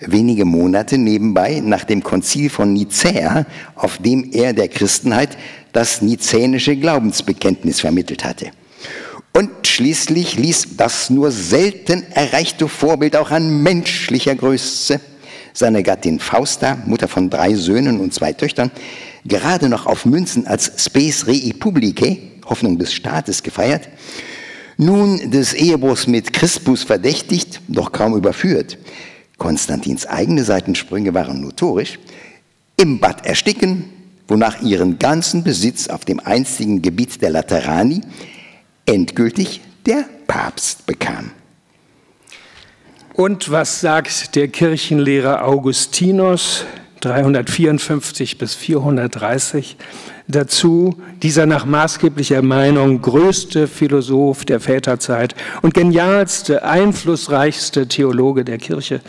Wenige Monate nebenbei nach dem Konzil von Nicäa, auf dem er der Christenheit das nizänische Glaubensbekenntnis vermittelt hatte. Und schließlich ließ das nur selten erreichte Vorbild auch an menschlicher Größe seine Gattin Fausta, Mutter von 3 Söhnen und 2 Töchtern, gerade noch auf Münzen als Spes Rei Publicae, Hoffnung des Staates, gefeiert, nun des Ehebruchs mit Crispus verdächtigt, doch kaum überführt. Konstantins eigene Seitensprünge waren notorisch, im Bad ersticken, wonach ihren ganzen Besitz auf dem einstigen Gebiet der Laterani endgültig der Papst bekam. Und was sagt der Kirchenlehrer Augustinus, 354 bis 430, dazu, dieser nach maßgeblicher Meinung größte Philosoph der Väterzeit und genialste, einflussreichste Theologe der Kirche?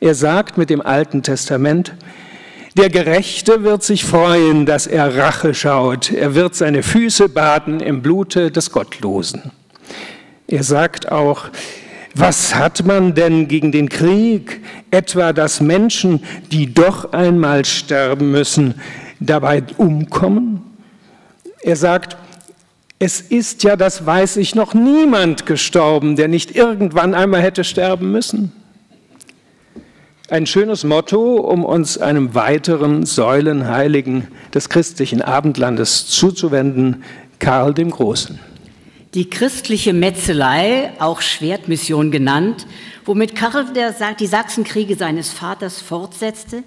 Er sagt mit dem Alten Testament: Der Gerechte wird sich freuen, dass er Rache schaut. Er wird seine Füße baden im Blute des Gottlosen. Er sagt auch: Was hat man denn gegen den Krieg? Etwa, dass Menschen, die doch einmal sterben müssen, dabei umkommen? Er sagt: Es ist ja, das weiß ich, noch niemand gestorben, der nicht irgendwann einmal hätte sterben müssen. Ein schönes Motto, um uns einem weiteren Säulenheiligen des christlichen Abendlandes zuzuwenden, Karl dem Großen. Die christliche Metzelei, auch Schwertmission genannt, womit Karl die Sachsenkriege seines Vaters fortsetzte,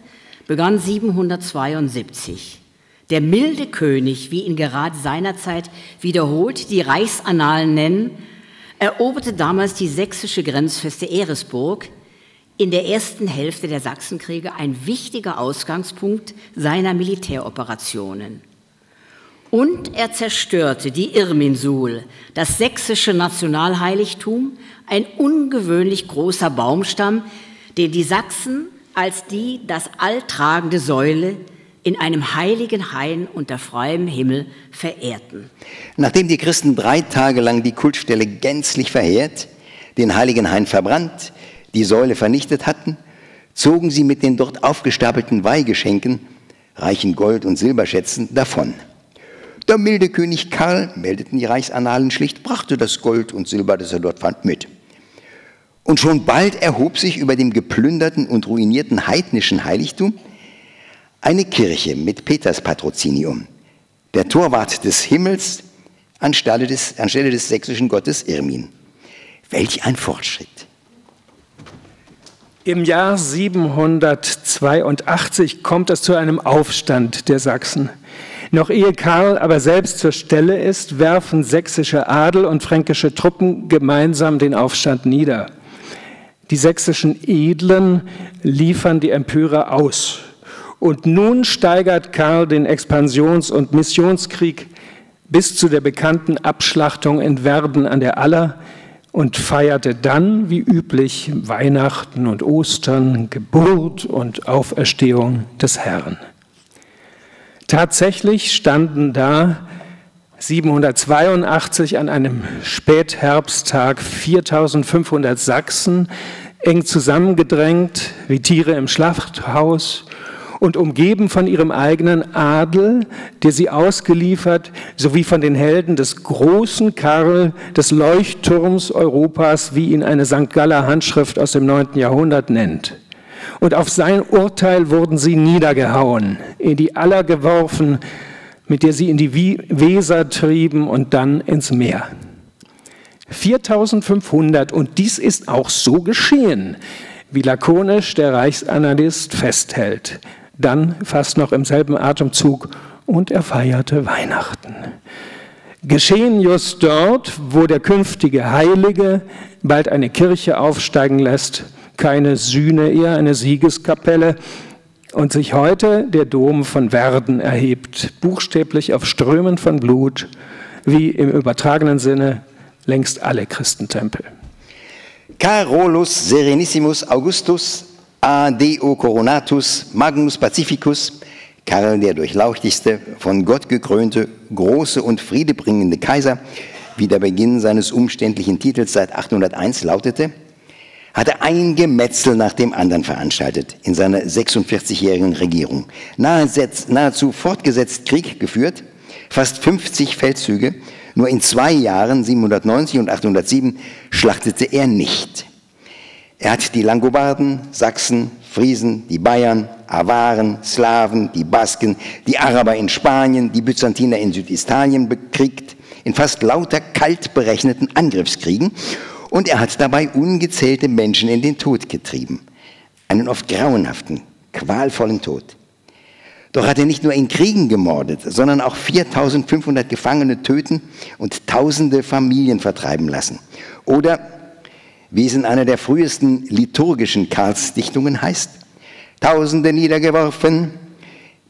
begann 772. Der milde König, wie ihn gerade seinerzeit wiederholt die Reichsannalen nennen, eroberte damals die sächsische Grenzfeste Eresburg, in der ersten Hälfte der Sachsenkriege ein wichtiger Ausgangspunkt seiner Militäroperationen. Und er zerstörte die Irminsul, das sächsische Nationalheiligtum, ein ungewöhnlich großer Baumstamm, den die Sachsen als die das alltragende Säule in einem heiligen Hain unter freiem Himmel verehrten. Nachdem die Christen 3 Tage lang die Kultstelle gänzlich verheert, den heiligen Hain verbrannt, die Säule vernichtet hatten, zogen sie mit den dort aufgestapelten Weihgeschenken, reichen Gold- und Silberschätzen, davon. Der milde König Karl, meldeten die Reichsannalen schlicht, brachte das Gold und Silber, das er dort fand, mit. Und schon bald erhob sich über dem geplünderten und ruinierten heidnischen Heiligtum eine Kirche mit Peterspatrozinium, der Torwart des Himmels anstelle des sächsischen Gottes Irmin. Welch ein Fortschritt! Im Jahr 782 kommt es zu einem Aufstand der Sachsen. Noch ehe Karl aber selbst zur Stelle ist, werfen sächsische Adel und fränkische Truppen gemeinsam den Aufstand nieder. Die sächsischen Edlen liefern die Empörer aus. Und nun steigert Karl den Expansions- und Missionskrieg bis zu der bekannten Abschlachtung in Verden an der Aller und feierte dann, wie üblich, Weihnachten und Ostern, Geburt und Auferstehung des Herrn. Tatsächlich standen da 782 an einem Spätherbsttag 4500 Sachsen, eng zusammengedrängt wie Tiere im Schlachthaus, und umgeben von ihrem eigenen Adel, der sie ausgeliefert, sowie von den Helden des großen Karl, des Leuchtturms Europas, wie ihn eine St. Galler Handschrift aus dem 9. Jahrhundert nennt. Und auf sein Urteil wurden sie niedergehauen, in die Aller geworfen, mit der sie in die Weser trieben und dann ins Meer. 4.500, und dies ist auch so geschehen, wie lakonisch der Reichsanalyst festhält. Dann fast noch im selben Atemzug: und er feierte Weihnachten. Geschehen just dort, wo der künftige Heilige bald eine Kirche aufsteigen lässt, keine Sühne, eher eine Siegeskapelle, und sich heute der Dom von Verden erhebt, buchstäblich auf Strömen von Blut, wie im übertragenen Sinne längst alle Christentempel. Carolus Serenissimus Augustus A.D.O. Coronatus Magnus Pacificus, Karl der durchlauchtigste, von Gott gekrönte, große und friedebringende Kaiser, wie der Beginn seines umständlichen Titels seit 801 lautete, hatte ein Gemetzel nach dem anderen veranstaltet in seiner 46-jährigen Regierung. Nahezu fortgesetzt Krieg geführt, fast 50 Feldzüge, nur in 2 Jahren, 790 und 807, schlachtete er nicht. Er hat die Langobarden, Sachsen, Friesen, die Bayern, Awaren, Slawen, die Basken, die Araber in Spanien, die Byzantiner in Süditalien bekriegt, in fast lauter kalt berechneten Angriffskriegen, und er hat dabei ungezählte Menschen in den Tod getrieben. Einen oft grauenhaften, qualvollen Tod. Doch hat er nicht nur in Kriegen gemordet, sondern auch 4.500 Gefangene töten und tausende Familien vertreiben lassen. Oder, wie es in einer der frühesten liturgischen Karlsdichtungen heißt, Tausende niedergeworfen,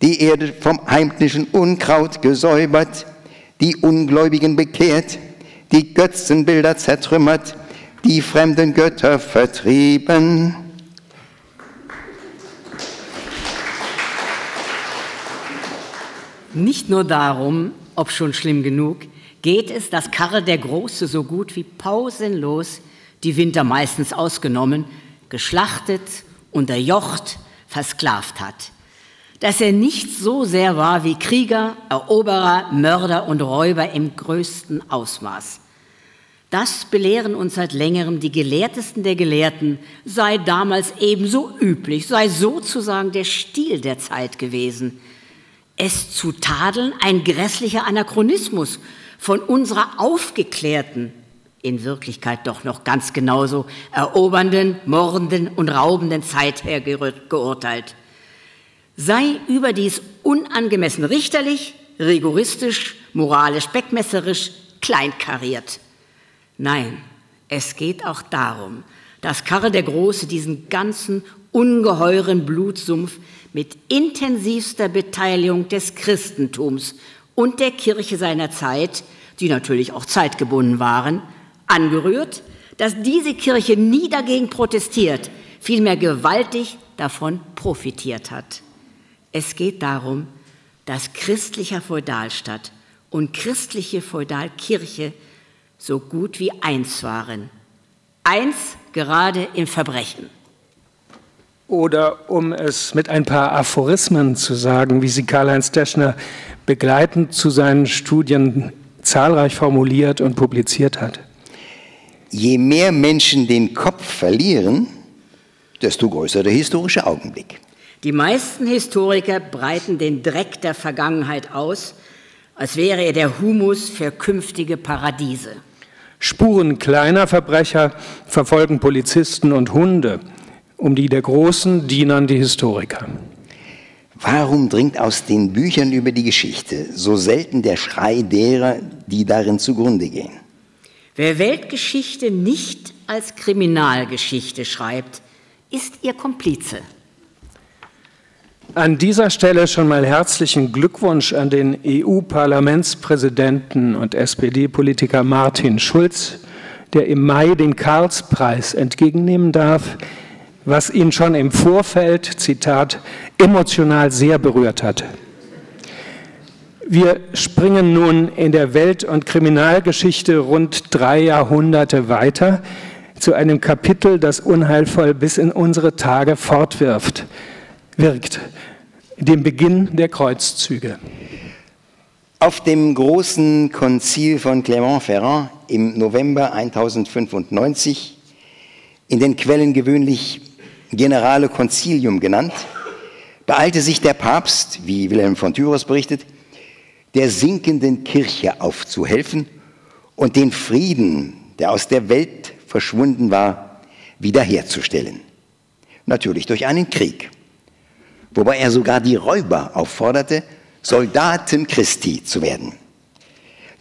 die Erde vom heimlichen Unkraut gesäubert, die Ungläubigen bekehrt, die Götzenbilder zertrümmert, die fremden Götter vertrieben. Nicht nur darum, ob schon schlimm genug, geht es, dass Karl der Große so gut wie pausenlos, die Winter meistens ausgenommen, geschlachtet, unterjocht, versklavt hat. Dass er nicht so sehr war wie Krieger, Eroberer, Mörder und Räuber im größten Ausmaß. Das belehren uns seit längerem die Gelehrtesten der Gelehrten, sei damals ebenso üblich, sei sozusagen der Stil der Zeit gewesen. Es zu tadeln, ein grässlicher Anachronismus von unserer aufgeklärten, in Wirklichkeit doch noch ganz genauso erobernden, mordenden und raubenden Zeit hergeurteilt. Sei überdies unangemessen richterlich, rigoristisch, moralisch beckmesserisch, kleinkariert. Nein, es geht auch darum, dass Karl der Große diesen ganzen ungeheuren Blutsumpf mit intensivster Beteiligung des Christentums und der Kirche seiner Zeit, die natürlich auch zeitgebunden waren, angerührt, dass diese Kirche nie dagegen protestiert, vielmehr gewaltig davon profitiert hat. Es geht darum, dass christlicher Feudalstaat und christliche Feudalkirche so gut wie eins waren. Eins gerade im Verbrechen. Oder um es mit ein paar Aphorismen zu sagen, wie sie Karl-Heinz Deschner begleitend zu seinen Studien zahlreich formuliert und publiziert hat. Je mehr Menschen den Kopf verlieren, desto größer der historische Augenblick. Die meisten Historiker breiten den Dreck der Vergangenheit aus, als wäre er der Humus für künftige Paradiese. Spuren kleiner Verbrecher verfolgen Polizisten und Hunde, um die der Großen dienen die Historiker. Warum dringt aus den Büchern über die Geschichte so selten der Schrei derer, die darin zugrunde gehen? Wer Weltgeschichte nicht als Kriminalgeschichte schreibt, ist ihr Komplize. An dieser Stelle schon mal herzlichen Glückwunsch an den EU-Parlamentspräsidenten und SPD-Politiker Martin Schulz, der im Mai den Karlspreis entgegennehmen darf, was ihn schon im Vorfeld, Zitat, emotional sehr berührt hat. Wir springen nun in der Welt- und Kriminalgeschichte rund 3 Jahrhunderte weiter zu einem Kapitel, das unheilvoll bis in unsere Tage fortwirkt. dem Beginn der Kreuzzüge. Auf dem großen Konzil von Clermont-Ferrand im November 1095, in den Quellen gewöhnlich Generale Concilium genannt, beeilte sich der Papst, wie Wilhelm von Tyros berichtet, der sinkenden Kirche aufzuhelfen und den Frieden, der aus der Welt verschwunden war, wiederherzustellen. Natürlich durch einen Krieg, wobei er sogar die Räuber aufforderte, Soldaten Christi zu werden.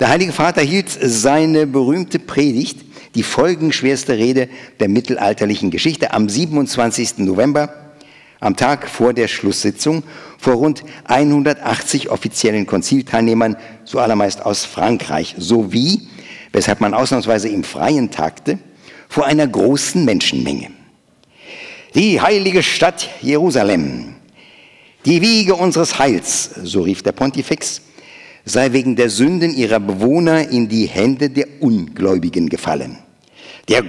Der Heilige Vater hielt seine berühmte Predigt, die folgenschwerste Rede der mittelalterlichen Geschichte, am 27. November, am Tag vor der Schlusssitzung, vor rund 180 offiziellen Konzilteilnehmern, so allermeist aus Frankreich, sowie, weshalb man ausnahmsweise im Freien tagte, vor einer großen Menschenmenge. Die heilige Stadt Jerusalem, die Wiege unseres Heils, so rief der Pontifex, sei wegen der Sünden ihrer Bewohner in die Hände der Ungläubigen gefallen. Das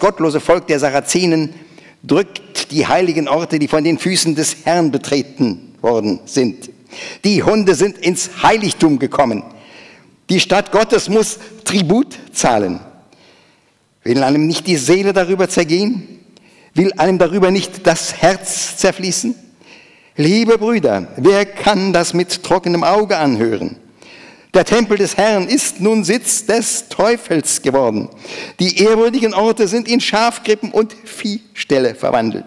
gottlose Volk der Sarazenen drückt die heiligen Orte, die von den Füßen des Herrn betreten worden sind. Die Hunde sind ins Heiligtum gekommen. Die Stadt Gottes muss Tribut zahlen. Will einem nicht die Seele darüber zergehen? Will einem darüber nicht das Herz zerfließen? Liebe Brüder, wer kann das mit trockenem Auge anhören? Der Tempel des Herrn ist nun Sitz des Teufels geworden. Die ehrwürdigen Orte sind in Schafgrippen und Viehställe verwandelt.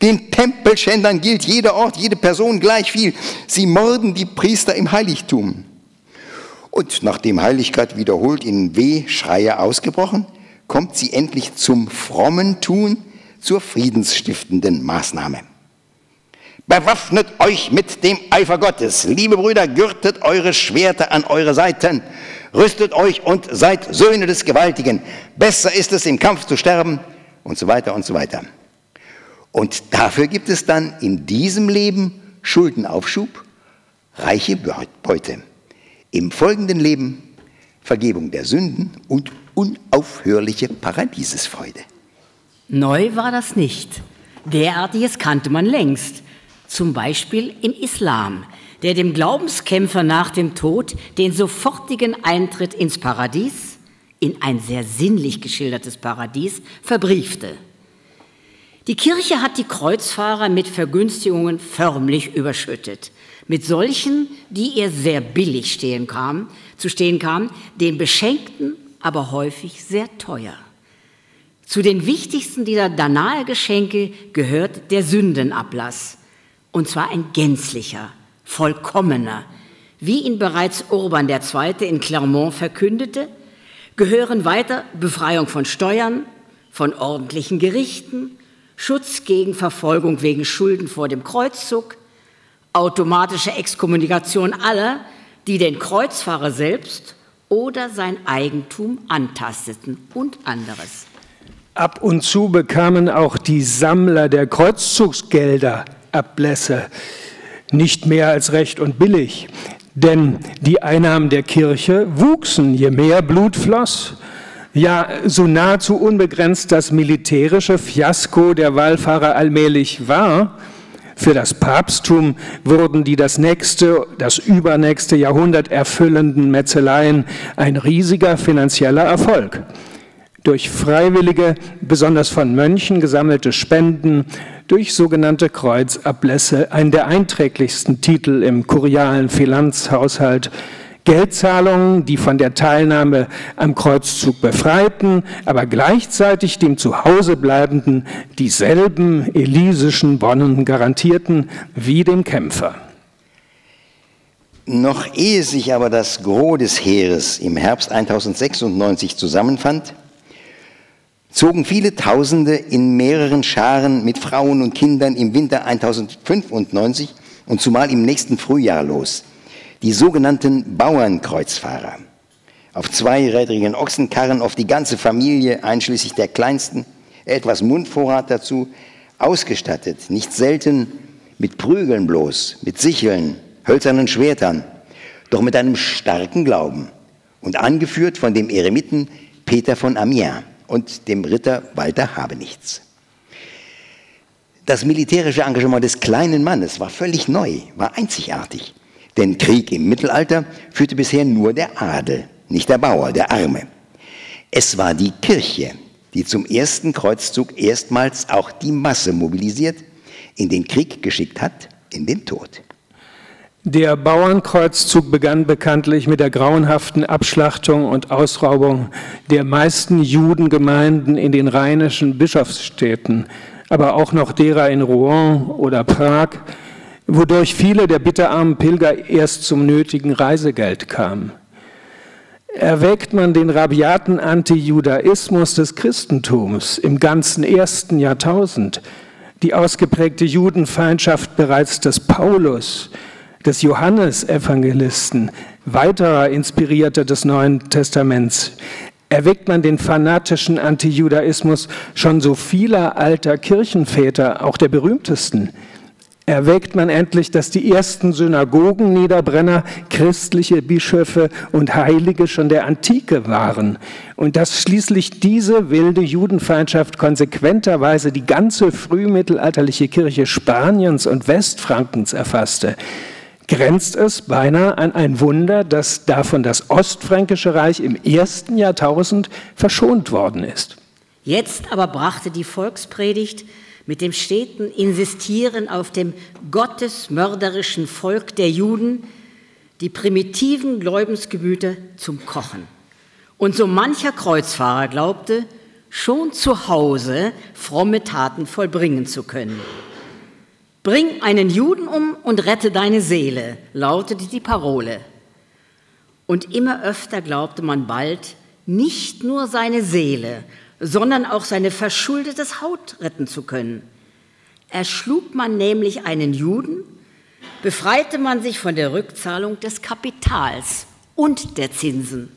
Den Tempelschändern gilt jeder Ort, jede Person gleich viel. Sie morden die Priester im Heiligtum. Und nachdem Heiligkeit wiederholt in Wehschreie ausgebrochen, kommt sie endlich zum frommen Tun, zur friedensstiftenden Maßnahme. Bewaffnet euch mit dem Eifer Gottes. Liebe Brüder, gürtet eure Schwerter an eure Seiten. Rüstet euch und seid Söhne des Gewaltigen. Besser ist es, im Kampf zu sterben und so weiter und so weiter. Und dafür gibt es dann in diesem Leben Schuldenaufschub, reiche Beute. Im folgenden Leben Vergebung der Sünden und unaufhörliche Paradiesesfreude. Neu war das nicht. Derartiges kannte man längst. Zum Beispiel im Islam, der dem Glaubenskämpfer nach dem Tod den sofortigen Eintritt ins Paradies, in ein sehr sinnlich geschildertes Paradies, verbriefte. Die Kirche hat die Kreuzfahrer mit Vergünstigungen förmlich überschüttet. Mit solchen, die ihr sehr billig zu stehen kamen, den Beschenkten aber häufig sehr teuer. Zu den wichtigsten dieser Danae-Geschenke gehört der Sündenablass. Und zwar ein gänzlicher, vollkommener. Wie ihn bereits Urban II. In Clermont verkündete, gehören weiter Befreiung von Steuern, von ordentlichen Gerichten, Schutz gegen Verfolgung wegen Schulden vor dem Kreuzzug, automatische Exkommunikation aller, die den Kreuzfahrer selbst oder sein Eigentum antasteten und anderes. Ab und zu bekamen auch die Sammler der Kreuzzugsgelder Ablässe, nicht mehr als recht und billig, denn die Einnahmen der Kirche wuchsen, je mehr Blut floss, ja so nahezu unbegrenzt das militärische Fiasko der Wallfahrer allmählich war. Für das Papsttum wurden die das nächste, das übernächste Jahrhundert erfüllenden Metzeleien ein riesiger finanzieller Erfolg. Durch freiwillige, besonders von Mönchen gesammelte Spenden, durch sogenannte Kreuzablässe, einen der einträglichsten Titel im kurialen Finanzhaushalt, Geldzahlungen, die von der Teilnahme am Kreuzzug befreiten, aber gleichzeitig dem Zuhausebleibenden dieselben elysischen Bonnen garantierten wie dem Kämpfer. Noch ehe sich aber das Gros des Heeres im Herbst 1096 zusammenfand, zogen viele Tausende in mehreren Scharen mit Frauen und Kindern im Winter 1095 und zumal im nächsten Frühjahr los, die sogenannten Bauernkreuzfahrer. Auf zweirädrigen Ochsenkarren, auf die ganze Familie, einschließlich der Kleinsten, etwas Mundvorrat dazu, ausgestattet, nicht selten mit Prügeln bloß, mit Sicheln, hölzernen Schwertern, doch mit einem starken Glauben und angeführt von dem Eremiten Peter von Amiens und dem Ritter Walter Habenichts. Das militärische Engagement des kleinen Mannes war völlig neu, war einzigartig. Denn Krieg im Mittelalter führte bisher nur der Adel, nicht der Bauer, der Arme. Es war die Kirche, die zum ersten Kreuzzug erstmals auch die Masse mobilisiert, in den Krieg geschickt hat, in den Tod. Der Bauernkreuzzug begann bekanntlich mit der grauenhaften Abschlachtung und Ausraubung der meisten Judengemeinden in den rheinischen Bischofsstädten, aber auch noch derer in Rouen oder Prag, wodurch viele der bitterarmen Pilger erst zum nötigen Reisegeld kamen. Erwägt man den rabiaten Antijudaismus des Christentums im ganzen ersten Jahrtausend, die ausgeprägte Judenfeindschaft bereits des Paulus, des Johannes-Evangelisten, weiterer Inspirierter des Neuen Testaments, erweckt man den fanatischen Antijudaismus schon so vieler alter Kirchenväter, auch der berühmtesten, erweckt man endlich, dass die ersten Synagogenniederbrenner christliche Bischöfe und Heilige schon der Antike waren und dass schließlich diese wilde Judenfeindschaft konsequenterweise die ganze frühmittelalterliche Kirche Spaniens und Westfrankens erfasste, grenzt es beinahe an ein Wunder, dass davon das Ostfränkische Reich im ersten Jahrtausend verschont worden ist. Jetzt aber brachte die Volkspredigt mit dem steten Insistieren auf dem gottesmörderischen Volk der Juden die primitiven Glaubensgemüter zum Kochen. Und so mancher Kreuzfahrer glaubte, schon zu Hause fromme Taten vollbringen zu können. Bring einen Juden um und rette deine Seele, lautete die Parole. Und immer öfter glaubte man bald, nicht nur seine Seele, sondern auch seine verschuldete Haut retten zu können. Erschlug man nämlich einen Juden, befreite man sich von der Rückzahlung des Kapitals und der Zinsen.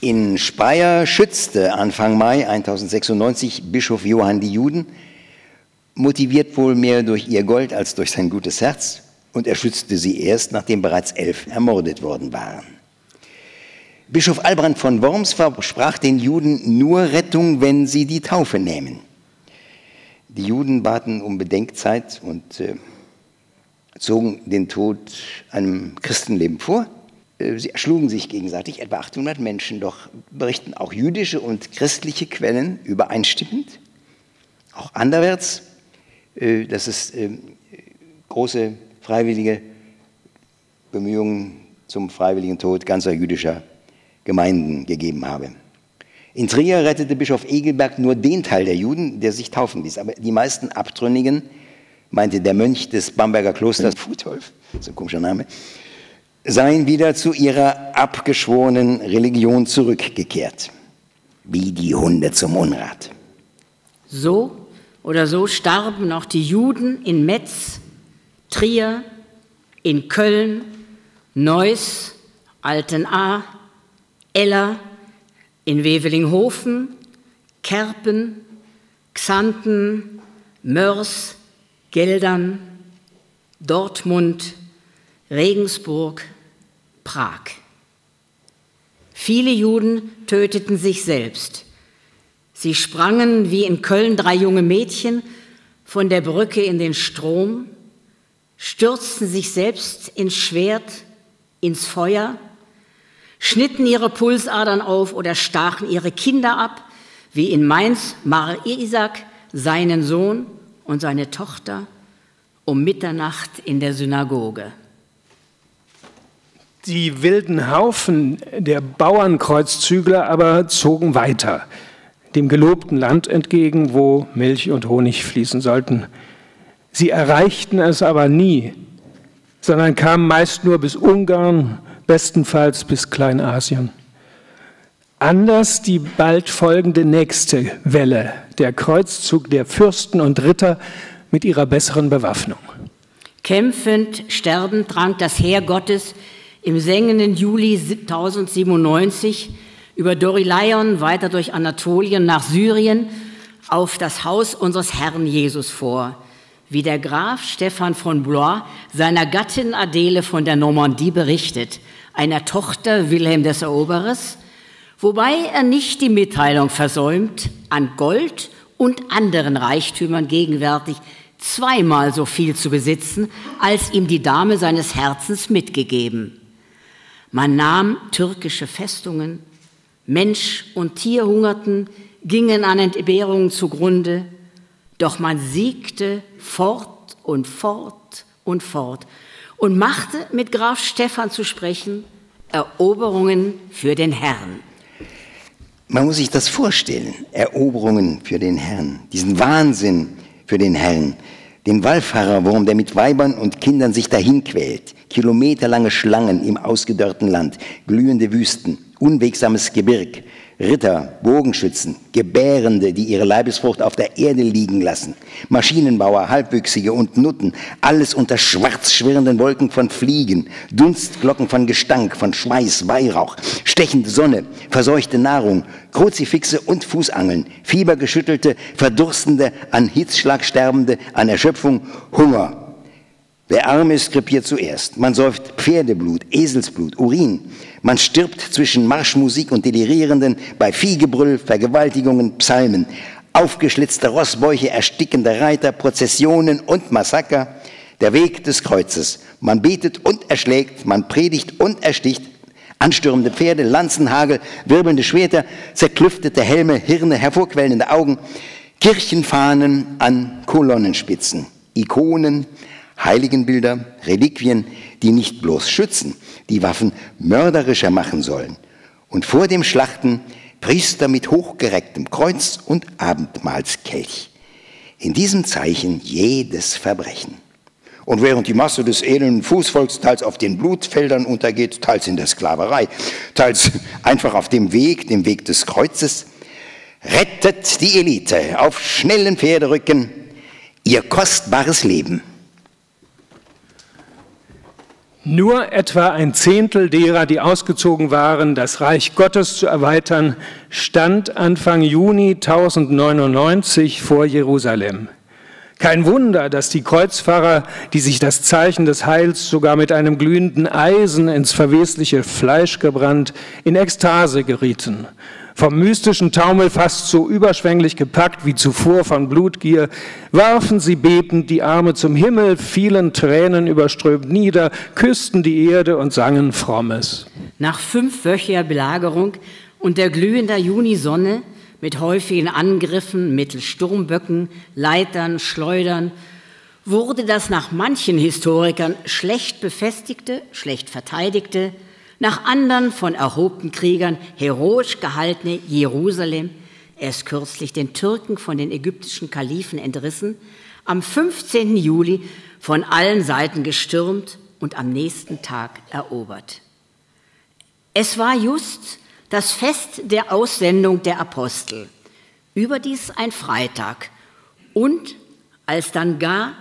In Speyer schützte Anfang Mai 1096 Bischof Johann die Juden, motiviert wohl mehr durch ihr Gold als durch sein gutes Herz, und er schützte sie erst, nachdem bereits 11 ermordet worden waren. Bischof Albrand von Worms versprach den Juden nur Rettung, wenn sie die Taufe nähmen. Die Juden baten um Bedenkzeit und zogen den Tod einem Christenleben vor. Sie erschlugen sich gegenseitig, etwa 800 Menschen, doch berichten auch jüdische und christliche Quellen übereinstimmend, auch anderwärts, dass es große freiwillige Bemühungen zum freiwilligen Tod ganzer jüdischer Gemeinden gegeben habe. In Trier rettete Bischof Egelberg nur den Teil der Juden, der sich taufen ließ. Aber die meisten Abtrünnigen, meinte der Mönch des Bamberger Klosters Futolf, so ein komischer Name, seien wieder zu ihrer abgeschworenen Religion zurückgekehrt. Wie die Hunde zum Unrat. So oder so starben auch die Juden in Metz, Trier, in Köln, Neuss, Altenahr, Eller, in Wevelinghofen, Kerpen, Xanten, Mörs, Geldern, Dortmund, Regensburg, Prag. Viele Juden töteten sich selbst. Sie sprangen, wie in Köln 3 junge Mädchen, von der Brücke in den Strom, stürzten sich selbst ins Schwert, ins Feuer, schnitten ihre Pulsadern auf oder stachen ihre Kinder ab, wie in Mainz Mar Isaac seinen Sohn und seine Tochter um Mitternacht in der Synagoge. Die wilden Haufen der Bauernkreuzzügler aber zogen weiter, dem gelobten Land entgegen, wo Milch und Honig fließen sollten. Sie erreichten es aber nie, sondern kamen meist nur bis Ungarn, bestenfalls bis Kleinasien. Anders die bald folgende nächste Welle, der Kreuzzug der Fürsten und Ritter mit ihrer besseren Bewaffnung. Kämpfend, sterbend drang das Heer Gottes im sengenden Juli 1097 über Doryleion weiter durch Anatolien nach Syrien auf das Haus unseres Herrn Jesus vor, wie der Graf Stephan von Blois seiner Gattin Adele von der Normandie berichtet, einer Tochter Wilhelm des Eroberers, wobei er nicht die Mitteilung versäumt, an Gold und anderen Reichtümern gegenwärtig zweimal so viel zu besitzen, als ihm die Dame seines Herzens mitgegeben. Man nahm türkische Festungen, Mensch und Tier hungerten, gingen an Entbehrungen zugrunde, doch man siegte fort und fort und fort und machte, mit Graf Stephan zu sprechen, Eroberungen für den Herrn. Man muss sich das vorstellen, Eroberungen für den Herrn, diesen Wahnsinn für den Herrn, den Wallfahrerwurm, der mit Weibern und Kindern sich dahin quält, kilometerlange Schlangen im ausgedörrten Land, glühende Wüsten, unwegsames Gebirg, Ritter, Bogenschützen, Gebärende, die ihre Leibesfrucht auf der Erde liegen lassen, Maschinenbauer, Halbwüchsige und Nutten, alles unter schwarz schwirrenden Wolken von Fliegen, Dunstglocken von Gestank, von Schweiß, Weihrauch, stechende Sonne, verseuchte Nahrung, Kruzifixe und Fußangeln, fiebergeschüttelte, verdurstende, an Hitzschlag sterbende, an Erschöpfung, Hunger. Wer arm ist, krepiert zuerst. Man säuft Pferdeblut, Eselsblut, Urin. Man stirbt zwischen Marschmusik und Delirierenden, bei Viehgebrüll, Vergewaltigungen, Psalmen. Aufgeschlitzte Rossbäuche, erstickende Reiter, Prozessionen und Massaker. Der Weg des Kreuzes. Man betet und erschlägt, man predigt und ersticht. Anstürmende Pferde, Lanzenhagel, wirbelnde Schwerter, zerklüftete Helme, Hirne, hervorquellende Augen. Kirchenfahnen an Kolonnenspitzen, Ikonen, Heiligenbilder, Reliquien, die nicht bloß schützen, die Waffen mörderischer machen sollen. Und vor dem Schlachten Priester mit hochgerecktem Kreuz und Abendmahlskelch. In diesem Zeichen jedes Verbrechen. Und während die Masse des edlen Fußvolks teils auf den Blutfeldern untergeht, teils in der Sklaverei, teils einfach auf dem Weg des Kreuzes, rettet die Elite auf schnellen Pferderücken ihr kostbares Leben. Nur etwa ein Zehntel derer, die ausgezogen waren, das Reich Gottes zu erweitern, stand Anfang Juni 1099 vor Jerusalem. Kein Wunder, dass die Kreuzfahrer, die sich das Zeichen des Heils sogar mit einem glühenden Eisen ins verwesliche Fleisch gebrannt, in Ekstase gerieten. Vom mystischen Taumel fast so überschwänglich gepackt wie zuvor von Blutgier, warfen sie betend die Arme zum Himmel, fielen Tränen überströmt nieder, küssten die Erde und sangen Frommes. Nach fünfwöchiger Belagerung und der glühender Junisonne mit häufigen Angriffen mittels Sturmböcken, Leitern, Schleudern, wurde das nach manchen Historikern schlecht befestigte, schlecht verteidigte, nach anderen von erhobten Kriegern heroisch gehaltene Jerusalem, erst kürzlich den Türken von den ägyptischen Kalifen entrissen, am 15. Juli von allen Seiten gestürmt und am nächsten Tag erobert. Es war just das Fest der Aussendung der Apostel, überdies ein Freitag, und als dann gar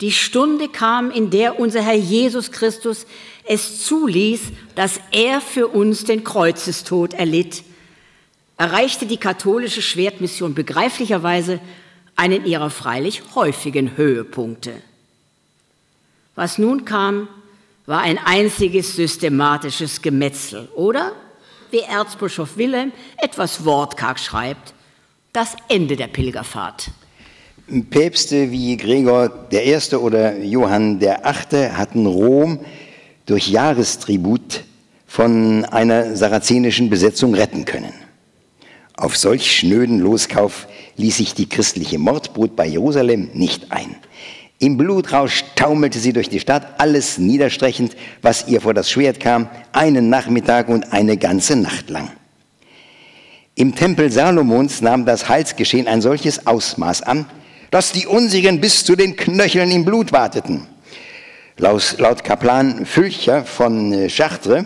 die Stunde kam, in der unser Herr Jesus Christus es zuließ, dass er für uns den Kreuzestod erlitt, erreichte die katholische Schwertmission begreiflicherweise einen ihrer freilich häufigen Höhepunkte. Was nun kam, war ein einziges systematisches Gemetzel, oder, wie Erzbischof Wilhelm etwas wortkarg schreibt, das Ende der Pilgerfahrt. Päpste wie Gregor I. oder Johann VIII. Hatten Rom durch Jahrestribut von einer sarazenischen Besetzung retten können. Auf solch schnöden Loskauf ließ sich die christliche Mordbrut bei Jerusalem nicht ein. Im Blutrausch taumelte sie durch die Stadt, alles niederstrechend, was ihr vor das Schwert kam, einen Nachmittag und eine ganze Nacht lang. Im Tempel Salomons nahm das Heilsgeschehen ein solches Ausmaß an, dass die Unserigen bis zu den Knöcheln im Blut warteten. Laut Kaplan Fülcher von Chartres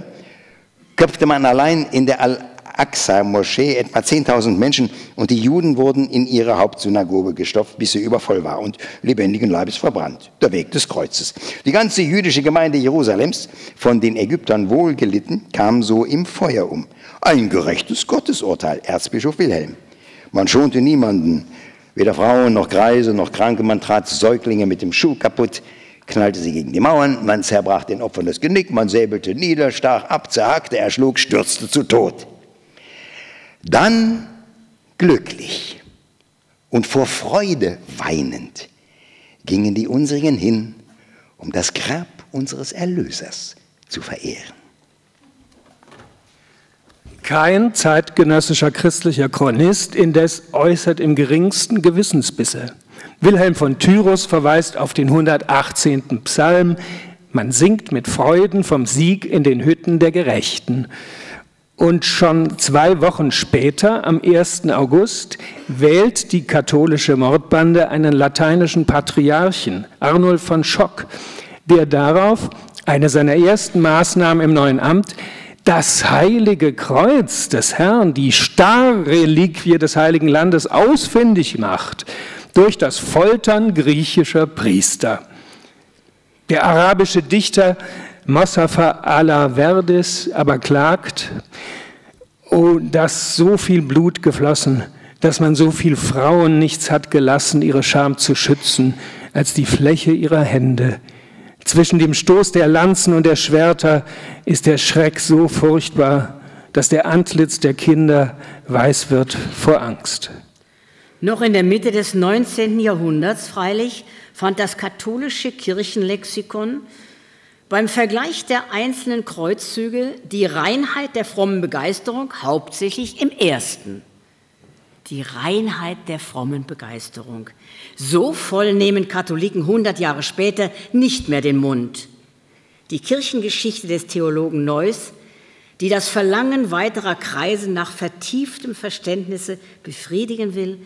köpfte man allein in der Al-Aqsa-Moschee etwa 10.000 Menschen, und die Juden wurden in ihre Hauptsynagoge gestopft, bis sie übervoll war, und lebendigen Leibes verbrannt. Der Weg des Kreuzes. Die ganze jüdische Gemeinde Jerusalems, von den Ägyptern wohlgelitten, kam so im Feuer um. Ein gerechtes Gottesurteil, Erzbischof Wilhelm. Man schonte niemanden. Weder Frauen noch Greise noch Kranke, man trat Säuglinge mit dem Schuh kaputt, knallte sie gegen die Mauern, man zerbrach den Opfern das Genick, man säbelte nieder, stach ab, zerhackte, erschlug, stürzte zu Tod. Dann glücklich und vor Freude weinend gingen die Unsrigen hin, um das Grab unseres Erlösers zu verehren. Kein zeitgenössischer christlicher Chronist indes äußert im geringsten Gewissensbisse. Wilhelm von Tyrus verweist auf den 118. Psalm, man singt mit Freuden vom Sieg in den Hütten der Gerechten. Und schon 2 Wochen später, am 1. August, wählt die katholische Mordbande einen lateinischen Patriarchen, Arnold von Schock, der darauf, eine seiner ersten Maßnahmen im neuen Amt, das heilige Kreuz des Herrn, die Starreliquie des Heiligen Landes, ausfindig macht durch das Foltern griechischer Priester. Der arabische Dichter Mostafa Alaverdis aber klagt, oh, dass so viel Blut geflossen, dass man so viel Frauen nichts hat gelassen, ihre Scham zu schützen, als die Fläche ihrer Hände. Zwischen dem Stoß der Lanzen und der Schwerter ist der Schreck so furchtbar, dass der Antlitz der Kinder weiß wird vor Angst. Noch in der Mitte des 19. Jahrhunderts freilich fand das katholische Kirchenlexikon beim Vergleich der einzelnen Kreuzzüge die Reinheit der frommen Begeisterung hauptsächlich im ersten. Die Reinheit der frommen Begeisterung. So voll nehmen Katholiken 100 Jahre später nicht mehr den Mund. Die Kirchengeschichte des Theologen Neuss, die das Verlangen weiterer Kreise nach vertieftem Verständnisse befriedigen will,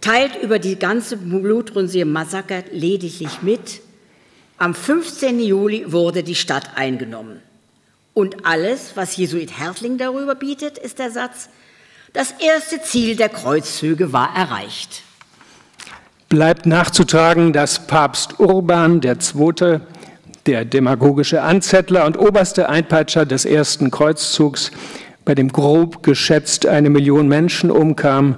teilt über die ganze blutrünstige Massaker lediglich mit, am 15. Juli wurde die Stadt eingenommen. Und alles, was Jesuit Hertling darüber bietet, ist der Satz, das erste Ziel der Kreuzzüge war erreicht. Bleibt nachzutragen, dass Papst Urban II., der demagogische Anzettler und oberste Einpeitscher des ersten Kreuzzugs, bei dem grob geschätzt 1 Million Menschen umkam,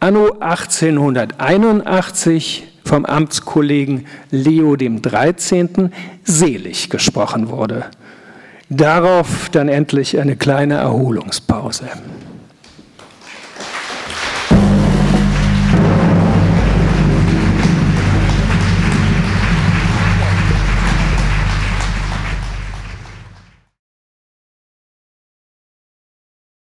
anno 1881 vom Amtskollegen Leo XIII. Selig gesprochen wurde. Darauf dann endlich eine kleine Erholungspause.